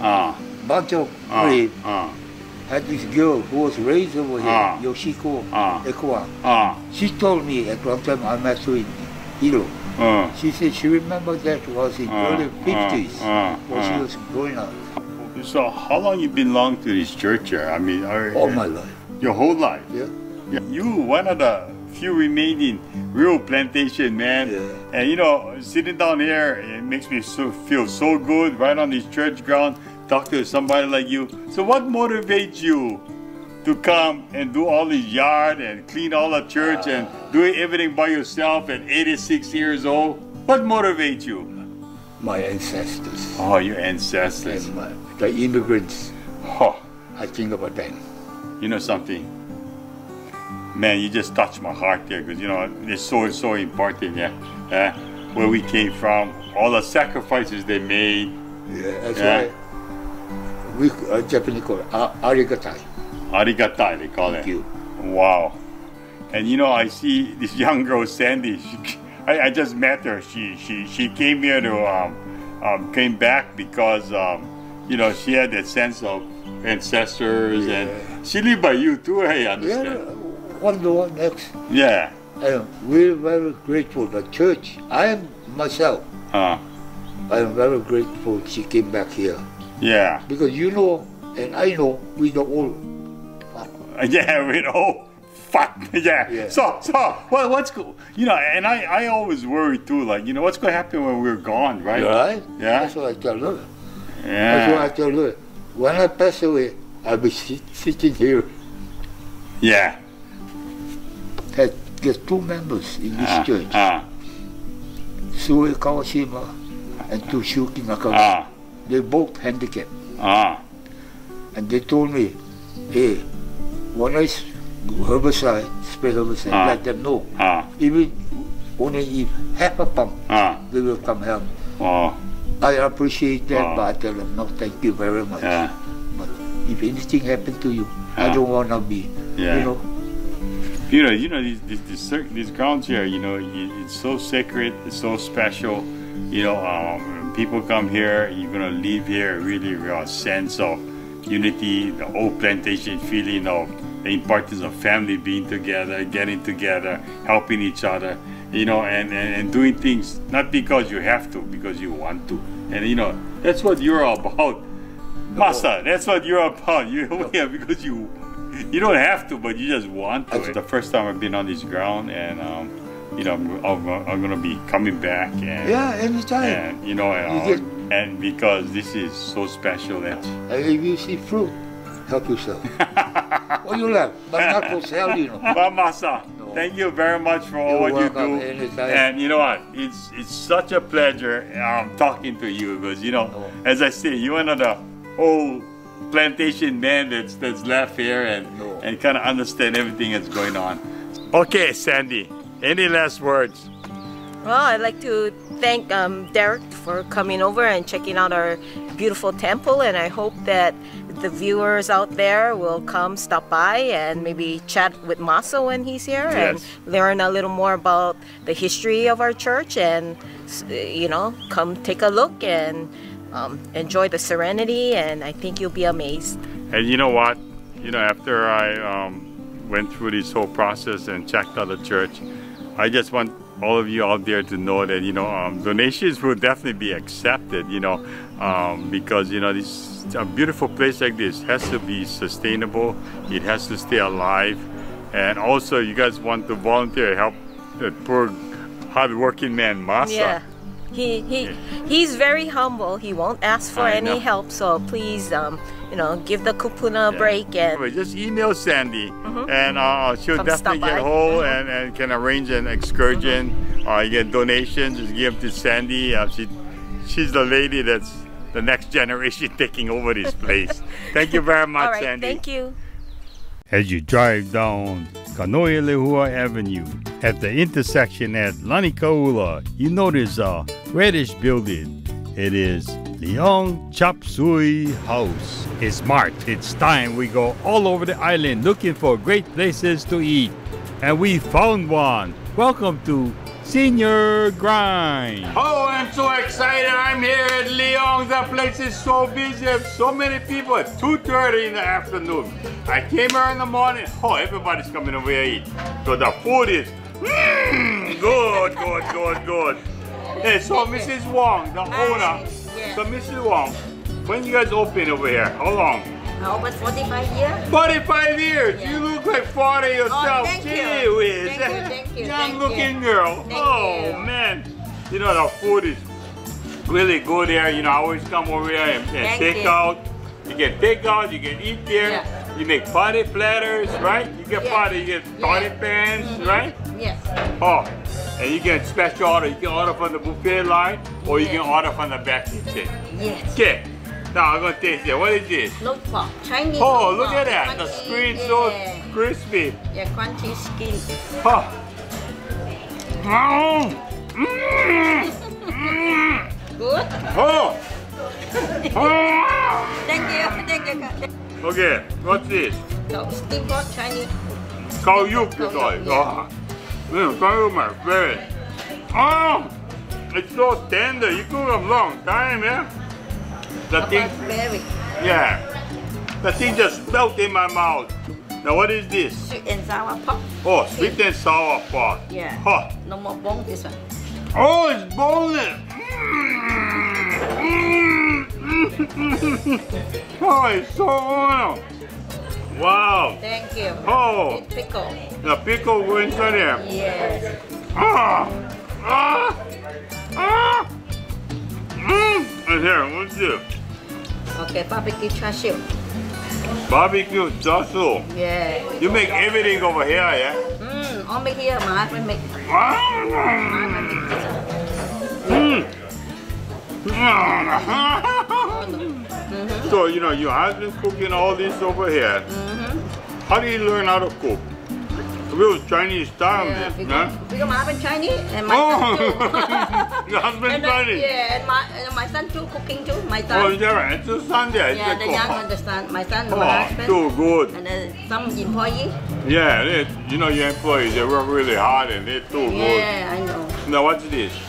ah. bunch of grave ah. had this girl who was raised over here, ah. Yoshiko ah. Ekoa. Ah. She told me at one time I met her in Hilo. Ah. She said she remembered that was in ah. early fifties ah. when ah. she was growing up. So how long you belong to this church here? I mean, are, all my life. Your whole life? Yeah. yeah. You one of the few remaining real plantation, man. Yeah. And you know, sitting down here, it makes me so feel so good right on this church ground, talk to somebody like you. So what motivates you to come and do all this yard and clean all the church uh, and do everything by yourself at eighty-six years old? What motivates you? My ancestors. Oh, your ancestors. And my, the immigrants. Oh. I think about them. You know something? Man, you just touched my heart there because, you know, it's so, so important, yeah, uh, where we came from, all the sacrifices they made. Yeah, that's yeah. right. We, uh, Japanese call it arigatai. Arigatai, they call Thank it. You. Wow. And, you know, I see this young girl, Sandy, she, I, I just met her. She, she, she came here to, um, um, came back because, um, you know, she had that sense of ancestors yeah. and she lived by you too, I understand. Yeah. One door next. Yeah. And we're very grateful. The church, I am myself, uh. I am very grateful she came back here. Yeah. Because you know, and I know, we the old fuck. Yeah, we the old fuck. Yeah. yeah. So, so well, what's cool? You know, and I, I always worry too, like, you know, what's going to happen when we're gone, right? Right? Yeah. That's what I tell her. Yeah. That's what I tell her. When I pass away, I'll be sit, sitting here. Yeah. had just two members in this ah, church, ah. Sui Kawashima and Toshuki Nakano. Ah. They both handicapped. Ah. And they told me, hey, when I herbicide, spray herbicide, ah. let them know. Ah. Even only if half a pump, ah. they will come help. Oh. I appreciate that, oh. but I tell them, no, thank you very much. Yeah. But if anything happened to you, yeah. I don't want to be, yeah. you know. You know, you know these, these, these grounds here, you know, it's so sacred, it's so special. You know, um, people come here, you're going to leave here really real sense of unity, the old plantation feeling of the importance of family being together, getting together, helping each other, you know, and, and, and doing things not because you have to, because you want to. And, you know, that's what you're about. Masa, that's what you're about. You're here because you you don't have to, but you just want to. It's the first time I've been on this ground, and, um, you know, I'm, I'm, I'm going to be coming back. And, yeah, anytime. And, you know, and, you all, get... and because this is so special. That if you see fruit, help yourself. What you love, but not for sale, you know. Well, Masa, no. thank you very much for all You're what welcome, you do. Anytime. And you know what, it's it's such a pleasure um, talking to you because, you know, no. as I say, you're another old plantation man that's, that's left here and, no. and kind of understand everything that's going on. Okay, Sandy, any last words? Well, I'd like to thank um, Derek for coming over and checking out our beautiful temple, and I hope that the viewers out there will come stop by and maybe chat with Masa when he's here yes. and learn a little more about the history of our church and, you know, come take a look and um, enjoy the serenity, and I think you'll be amazed. And you know what? You know, after I um, went through this whole process and checked out the church, I just want all of you out there to know that, you know, um, donations will definitely be accepted, you know, um, because, you know, this a beautiful place like this has to be sustainable. It has to stay alive. And also, you guys want to volunteer, help the poor, hard-working man, Masa. Yeah. He, he, he's very humble. He won't ask for I any know. help, so please, um, you know, give the kupuna a yeah. break. And anyway, just email Sandy, mm-hmm. and uh, she'll Come definitely get hold mm-hmm. and, and can arrange an excursion. Mm-hmm. uh, you get donations, just give them to Sandy. Uh, she, she's the lady that's the next generation taking over this place. Thank you very much, All right, Sandy. Thank you. As you drive down Kanoelehua Avenue, at the intersection at Lanikaula, you notice a reddish building. It is Leung's Chop Suey House. It's marked. It's time we go all over the island looking for great places to eat. And we found one. Welcome to Senior Grind. Oh, I'm so excited. I'm here at Leung's. The place is so busy. I have so many people at two thirty in the afternoon. I came here in the morning. Oh, everybody's coming over here to eat. So the food is mmm, good, good, good, good. Hey, so Missus Wong, the owner. So Missus Wong, when you guys open over here? How long? Over forty-five years? forty-five years! Yeah. You look like forty yourself. Oh, thank Gee you. whiz. Thank you, thank you, Young looking you. girl. Thank oh you. man. You know, the food is really good here. You know, I always come over here and, and take you. out. You get take out, you can eat there. Yeah. You make party platters, right? You get yeah. party, you get party yeah. pans, mm-hmm. right? Yes. Oh, and you get special order. You can order from the buffet line or you yes. can order from the back kitchen. Yes. Okay. Now I'm gonna taste it. What is this? Look for Chinese. Oh, look at that! Crunchy, the skin's yeah. so crispy. Yeah, crunchy skin. Oh. Mm. Mm. Good. Oh. Oh. Thank you, thank you. Okay, what's this? No, steamboat Chinese. Kaoyuk is like. Oh, this is my favorite. Oh, it's so tender. You cook a long time, yeah. The thing, yeah, the thing just melt in my mouth. Now what is this? Sweet and sour pork. Oh, sweet and sour pork. Yeah. Huh. No more bone this one. Oh, it's boneless. Mm. Mm. Oh, it's so oil. Wow. Thank you. Oh. It's pickle. The pickle went in there. Yes. Ah. Ah. Ah. Mm. And here, what's this? Okay, barbecue char siu. Barbecue char siu. Yeah. You make everything over here, yeah? Mm, Over here, my husband makes it. My husband makes it. Mm-hmm. So, you know, your husband's cooking all this over here. Mm-hmm. How did he learn how to cook? Real Chinese style, yeah, this, because, huh? Because my husband's Chinese and my oh. son too. Your husband's and Chinese? I, yeah, and my, and my son too, cooking too. My son. Oh, is that right? It's a son there. Yeah, the young one, the son. My son and oh, my husband. So good. And then some employees. Yeah, they, you know, your employees, they work really hard and they're too yeah, good. Yeah, I know. Now, what's this? This is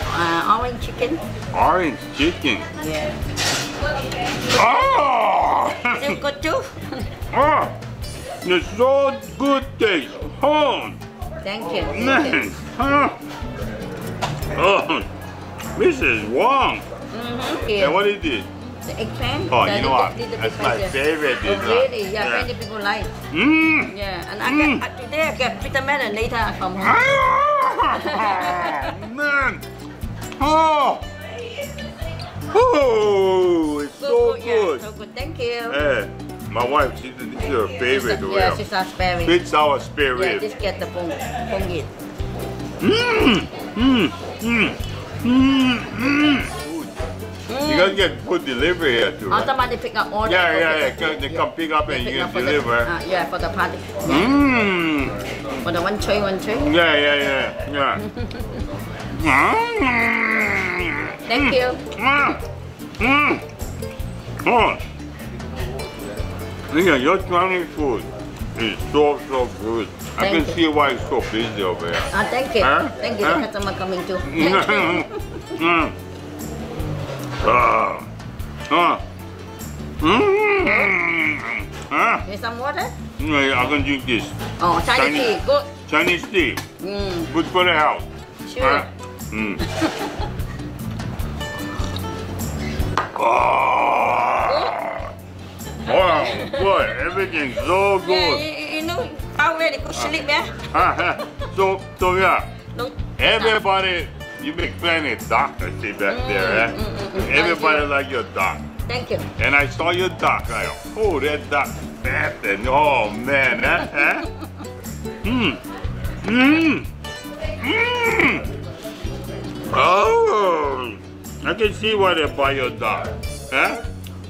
uh, orange chicken. Orange chicken? Yeah. Oh! Is it good too? Oh! It's so good taste. Oh! Thank you. Nice. Huh? Oh! This is warm. Mm-hmm. Yeah. And what is this? The eggplant. Oh, the you know what? That's my pleasure. Favorite. Oh, really? Yeah, yeah, many people like. Mmm. Yeah, and I mm. get today I get watermelon later from home. Oh, man. Oh. Oh, it's so, so good. good. Yeah, so good, thank you. Yeah. My wife, she's she her favorite. She's a, yeah, she's our spare rib. It's our spare rib. Yeah, just get the bone. Mmm, mmm, mmm, mmm, mmm. You guys get food delivery here too, right? Oh, somebody pick up order. Yeah, yeah, yeah. They, they come yeah. pick up they and pick you up can deliver. The, uh, yeah, for the party. Mmm. Yeah. For the one tray, one tray. Yeah, yeah, yeah, yeah. Thank you. Mm. Mm. Oh. Yeah, your Chinese food is so, so good. Thank I can you. see why it's so busy over here. Oh, thank you. Huh? Thank you. Huh? The customer coming too. Thank you. Mm. Uh. Uh. Mm. Huh? Need some water? Yeah, I can drink this. Oh, Chinese, Chinese tea. Good. Chinese tea. Mm. Good for the health. Sure. Huh? Mm. Oh, wow, boy, everything's so good. Yeah, you, you know how really good sleep, yeah? so, so yeah, everybody, you make plenty of doctors back there, eh? Mm, mm, mm, everybody you. like your doc. Thank you. And I saw your doc, I go, oh, that doc fat and oh, man, eh? Mmm, mmm, mmm. Oh. I can see why they buy your dog. Huh?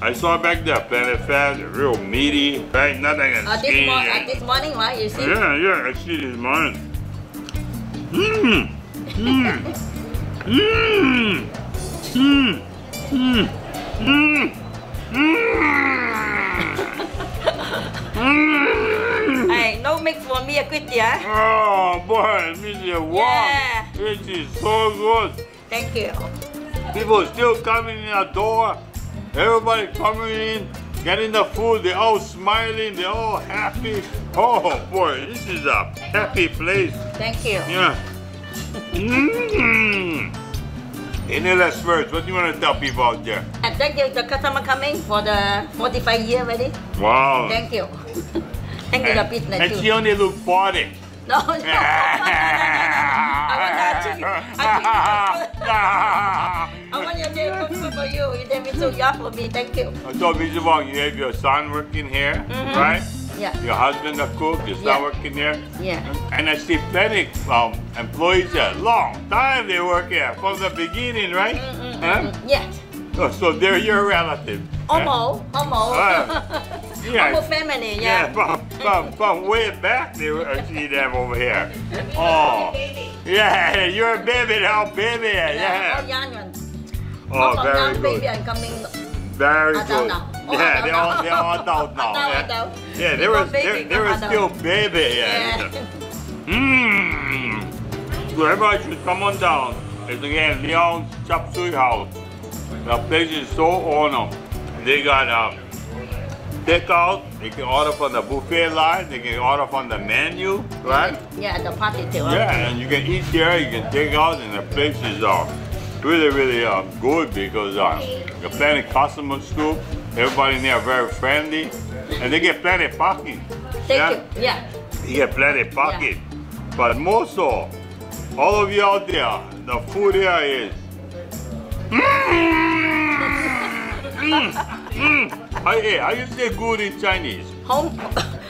I saw back there, plenty fat, real meaty, right? Nothing can uh, skin. This, mo uh, this morning, right? You see? Yeah, yeah, I see this morning. Mmm! Mmm! Mmm! Mmm! Mmm! Mmm! Mmm! Hey, no make for me a good yeah? Oh boy, this is warm. Yeah. This is so good. Thank you. People still coming in our door, everybody coming in, getting the food, they're all smiling, they're all happy. Oh boy, this is a happy place. Thank you. Yeah. Mm-hmm. Any last words, what do you want to tell people out there? I thank you, the customer coming for the forty-five years already. Wow. Thank you. Thank you, the business and too. And she only looked party. No, no. I want you to cook food for you. You did me so young for me. Thank you. So, Mister Wong, you have your son working here, mm-hmm. right? Yeah. Your husband a cook, your son yeah. working here. Yeah. And I see plenty um, employees here. Long time they work here, from the beginning, right? Mm-hmm. Huh? Yes. Oh, so they're your relative. Almost, huh? almost. Uh, yeah. Almost family, yeah. Yeah, from, from, from way back they were, I see them over here. Oh, yeah, you're a baby now, baby. Yeah. Oh, young one. Oh, very good. Very good. Yeah, they're all they're all adult now. Yeah, yeah they were they, they were still baby. Yeah. Mmm. So everybody should come on down. It's again Leung's Chop Suey House. The place is so awesome. They got um, takeout, they can order from the buffet line, they can order from the menu, right? Yeah, the party table. Yeah, and you can eat there, you can take out, and the place is uh, really, really uh, good because uh, you got plenty of customers too. Everybody in there are very friendly, and they get plenty of parking. Thank yeah? you, yeah. You get plenty of parking. Yeah. But more so, all of you out there, the food here is Mm. Mm. Mm. How, how you say good in Chinese? Hong, Hong,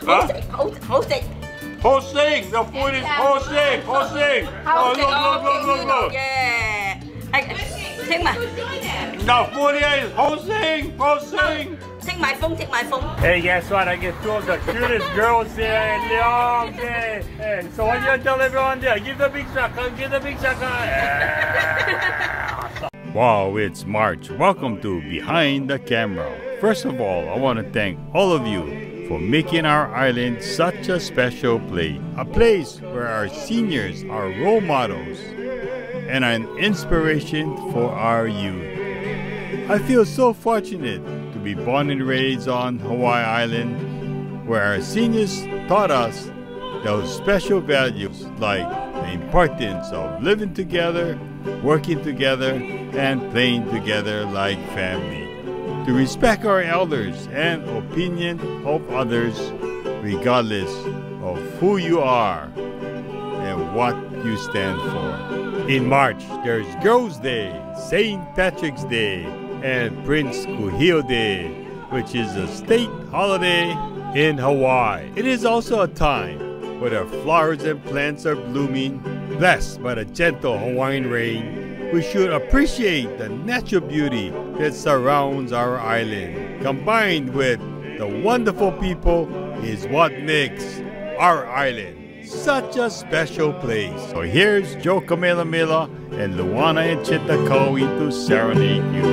huh? Hong, Hong, Hong, Posting! The food is posting! Posting! Oh, look, look, look, look, look! Yeah! Take my... The food is posting! Posting! Take my phone, take my phone. Hey, guess what? I get two of the cutest girls here in Leung. Hey, hey. So when you tell everyone there, give the big shot, give the big shot. Yeah. Wow, it's March. Welcome to Behind the Camera. First of all, I want to thank all of you for making our island such a special place. A place where our seniors are role models and an inspiration for our youth. I feel so fortunate be born and raised on Hawaii Island, where our seniors taught us those special values like the importance of living together, working together, and playing together like family. To respect our elders and opinion of others, regardless of who you are and what you stand for. In March, there's Girls' Day, Saint Patrick's Day, and Prince Kuhio Day, which is a state holiday in Hawaii. It is also a time where the flowers and plants are blooming, blessed by the gentle Hawaiian rain. We should appreciate the natural beauty that surrounds our island, combined with the wonderful people is what makes our island such a special place. So here's Joe Kamelamela and Luana and Chitakawi to serenade you.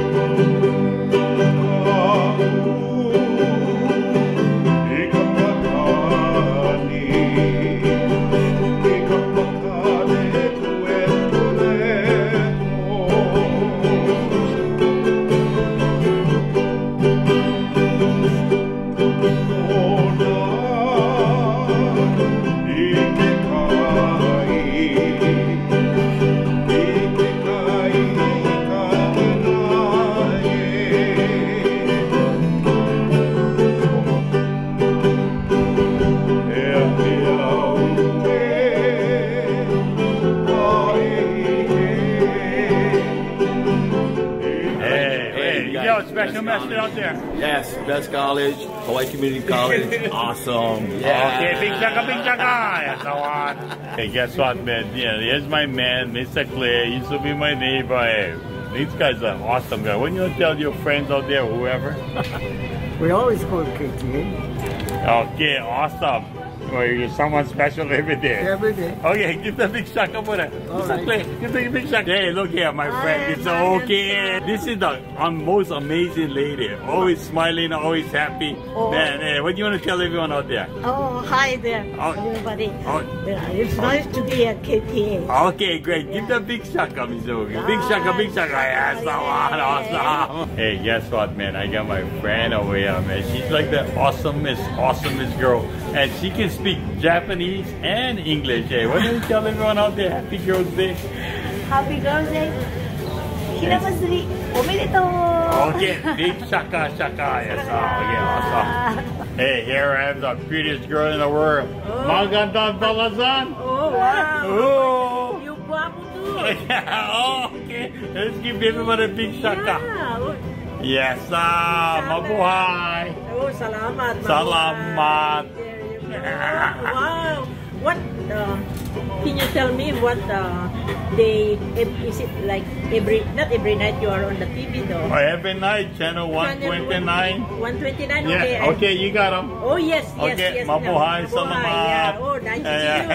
Yes, best college, Hawaii Community College. Awesome. Yeah. Okay, big chaka, big chaka. That's hey, guess what, man? Yeah, here's my man, Mister Claire. He used to be my neighbor. Hey, these guys are awesome guys. Wouldn't you tell your friends out there, whoever? We always call K T A. Okay, awesome. Well, you're someone special every day. Every day. Okay, give the big shaka for that. Mister Clay, give the big shaka. Hey, look here, my I friend. It's okay. This is the most amazing lady. Always smiling, always happy. Oh. Man, hey, what do you want to tell everyone out there? Oh, hi there, oh. everybody. Oh. Yeah, it's oh. nice to be at K T A. Okay, great. Yeah. Give the big shaka, Mizuki. Big ah, shaka, big shaka. Yeah, yeah. Awesome, awesome. Hey, guess what, man? I got my friend over here, man. She's like the awesomest, awesomest girl. And she can speak Japanese and English. Hey, what do you tell everyone out there? Happy Girls' Day. Happy Girls' Day. Hinamasuri, omedetou. Okay, big shaka shaka. Yes, okay, awesome. Hey, here I am, the prettiest girl in the world. Maganda Balazan. Oh, wow. Oh. You guapo too. Okay, let's give everyone a big shaka. Yeah. Yes, ah, mabuhay. Oh, salamat. Salamat. Wow! What uh, can you tell me? What uh, they is it like every? Not every night you are on the T V though. Oh, every night, channel one twenty nine. One twenty nine. Okay. Yeah. Okay, you got them. Oh yes, yes, okay. Yes. Mabuhay, no. Salamat. Yeah. Oh, nice to see you.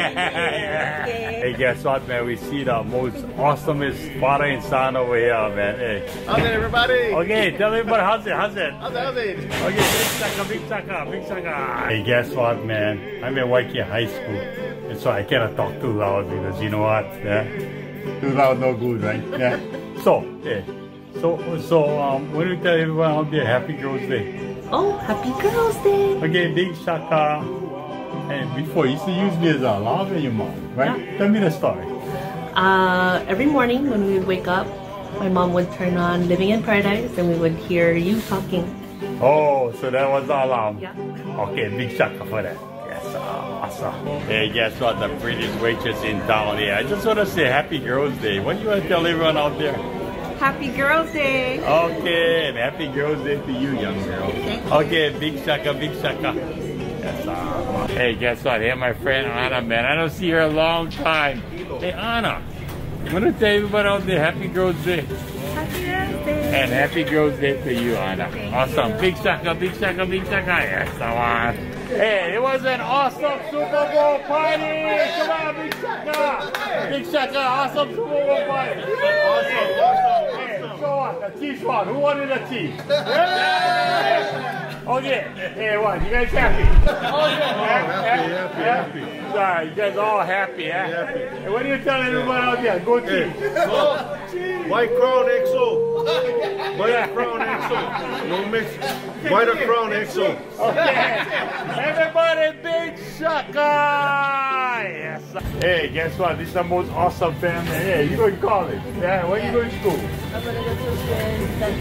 Hey, guess what, man? We see the most awesomest father and son over here, man. Hey. How's it, everybody? Okay, tell everybody how's it, how's it? How's it, how's it? Okay, big saka, big saka, big saka. Hey, guess what, man? I'm at Waikea High School, and so I cannot talk too loud because you know what? Yeah? Too loud, no good, right? Yeah. So, hey, so, so, um, what do you tell everyone out there? Happy Girls' Day. Oh, Happy Girls' Day. Okay, big saka. And before, you used to use this uh, lava in your mouth, right? Yeah. Tell me the story. Uh, every morning when we would wake up, my mom would turn on Living in Paradise and we would hear you talking. Oh, so that was the alarm. Yeah. Okay, big shaka for that. Yes, uh, awesome. Hey, guess what? The prettiest waitress in town here. I just want to say Happy Girls' Day. What do you want to tell everyone out there? Happy Girls' Day. Okay, and Happy Girls' Day to you, young girl. Okay, big shaka, big shaka. Yes, uh, Hey, guess what? Hey, my friend Anna, man. I don't see her a long time. Hey, Anna, I want to tell everybody out there, happy Girls Day. Happy Girls Day. And happy Girls Day to you, Anna. Thank awesome. You. Big sucker, big sucker, big sucker. Yes, I want. Hey, it was an awesome Super Bowl party. Come on, big sucker. Big sucker, awesome Super Bowl party. Awesome, awesome. Hey, so on. The Chiefs won. Who wanted the Chiefs? Hey! Okay, hey, what? You guys happy? Oh, happy, happy, happy, happy. Sorry, you guys all happy, huh? Happy. Hey, what do you tell everyone out there? Go Chiefs. Hey. White crown X O. White crown X O. No mix. White crown X O. Okay. Everybody, big sucker. Yes. Hey, guess what? This is the most awesome family. Hey, you go to college. Yeah, where yeah. you go to school? I'm gonna go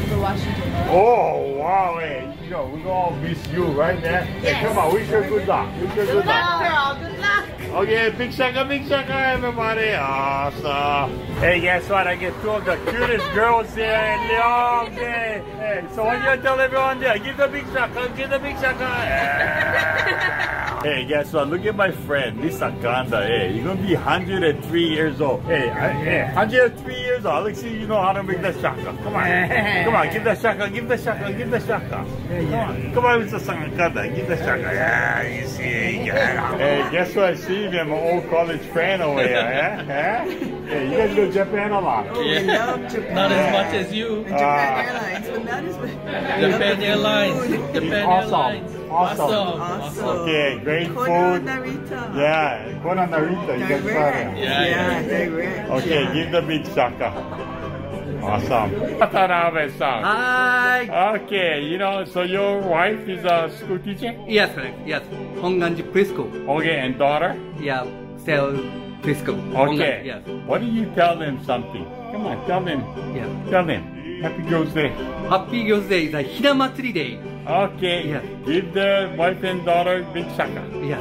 to Washington. Oh, wow, hey. You know, we all miss you, right? Now. Yes. Hey, come on, wish her good luck. Wish her good, good luck. luck. Girl, good luck. Okay, big sucker, big sucker, everybody. Awesome. Hey, guess what? I get two of the cutest girls here in Leung's. Hey, so what do you tell everyone there? Give the big sucker, give the big sucker. Yeah. Hey, guess what? Look at my friend, Lisa Ganda. Hey, you're gonna be one hundred three years old. Hey, I, hey, one hundred three years old. Let's see, you know how to make the sucker. Come on, come on, give the sucker, give the sucker, give the sucker. Come on, come on, Mister Sangakata, give the shaka. Yeah, you see, yeah. Hey, guess what? Steve, I'm an old college friend over here, eh? Hey, you guys go to Japan a lot. Oh, yeah. We love Japan. Not as much as you. And Japan uh, Airlines, but not as much. Japan Airlines. Japan Airlines. Awesome. Awesome. Awesome. Awesome. Okay, great Kona food. Narita. Yeah, Kona Narita, you guys saw. Yeah, direct. Okay, yeah. Give the big shaka. Awesome. Hi. Okay, you know, so your wife is a school teacher? Yes, yes. Honganji preschool. Okay, and daughter? Yeah, still preschool. Okay. Honganji, yes. Why don't you tell them something? Come on, tell them. Yeah. Tell them. Happy Girls Day. Happy Girls Day is a Hira Matsuri day. Okay. Yeah. Give the wife and daughter big shaka. Yeah.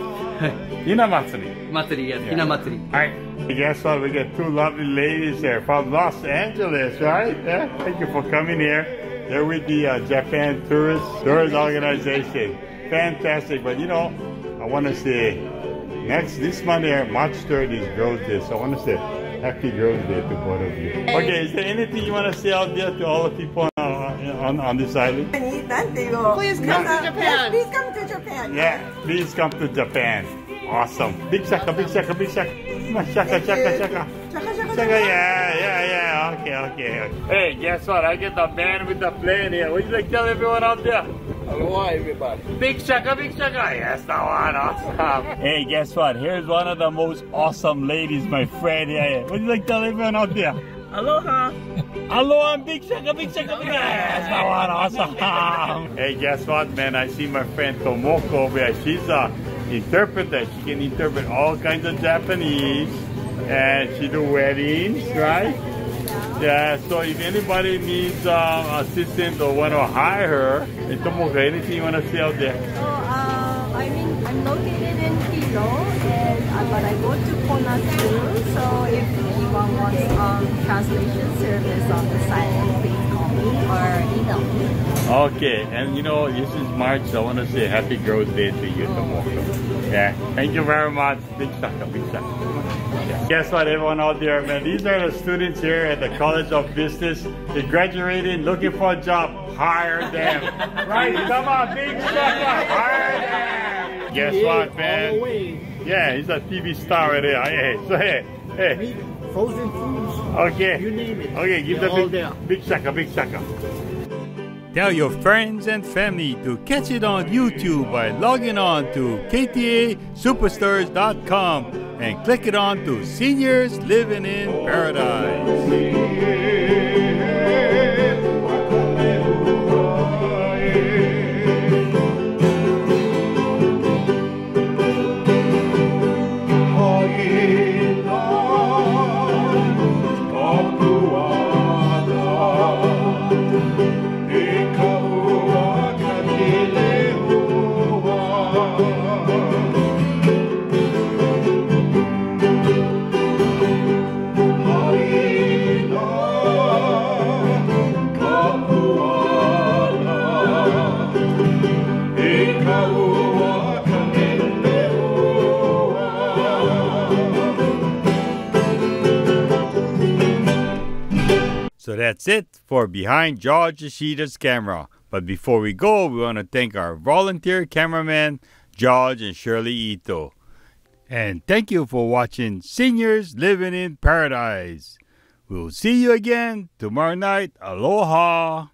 Hina Matsuri. Matsuri, yes. Yeah. Hina Matsuri. Hi. Guess what? We got two lovely ladies here from Los Angeles, right? Yeah. Thank you for coming here. They're with the uh, Japan Tourist Tourist Organization. Fantastic. But you know, I want to say next this Monday, March third is Girls Day. So I want to say Happy Girls Day to both of you. Okay. Is there anything you want to say out there to all the people on on, on this island? Please come to Japan. Please come to Japan. Yeah. Please come to Japan. Awesome. Big shaka, big shaka, big shaka. Shaka, shaka, shaka. Shaka, shaka, shaka. Yeah, yeah, yeah. Okay, okay, okay. Hey, guess what? I get the man with the plane here. Would you like to tell everyone out there? Hello, everybody. Big shaka, big shaka. Yes, that one. Awesome. Hey, guess what? Here's one of the most awesome ladies, my friend. Yeah, yeah. Would you like to tell everyone out there? Aloha. Aloha, big shaka, big shaka. Yes, that one. Awesome. Hey, guess what, man? I see my friend Tomoko over here. She's a... Uh, interpreter. She can interpret all kinds of Japanese, and she do weddings, right? Yeah. So if anybody needs uh, assistance or want to hire her, and Tomoka, anything you want to say out there? So, uh, I mean, I'm located in Hilo, and uh, but I go to Kona school. So if anyone wants um, translation service on the side, please call me or email me. Okay, and you know, this is March, so I want to say Happy Girls Day to you, Tomoko. Yeah, thank you very much. Big sucker, big sucker. Yeah. Guess what, everyone out there, man? These are the students here at the College of Business. They graduated, looking for a job. Hire them. Right, come on, big sucker. Hire them. Guess what, man? Yeah, he's a T V star right there. Hey, so hey, hey. Frozen foods. Okay. You name it. Okay, give the big sucker, big sucker. Tell your friends and family to catch it on YouTube by logging on to K T A Super Stores dot com and click it on to Seniors Living in Paradise. So that's it for Behind George Ishida's Camera. But before we go, we want to thank our volunteer cameraman, George and Shirley Ito. And thank you for watching Seniors Living in Paradise. We'll see you again tomorrow night. Aloha!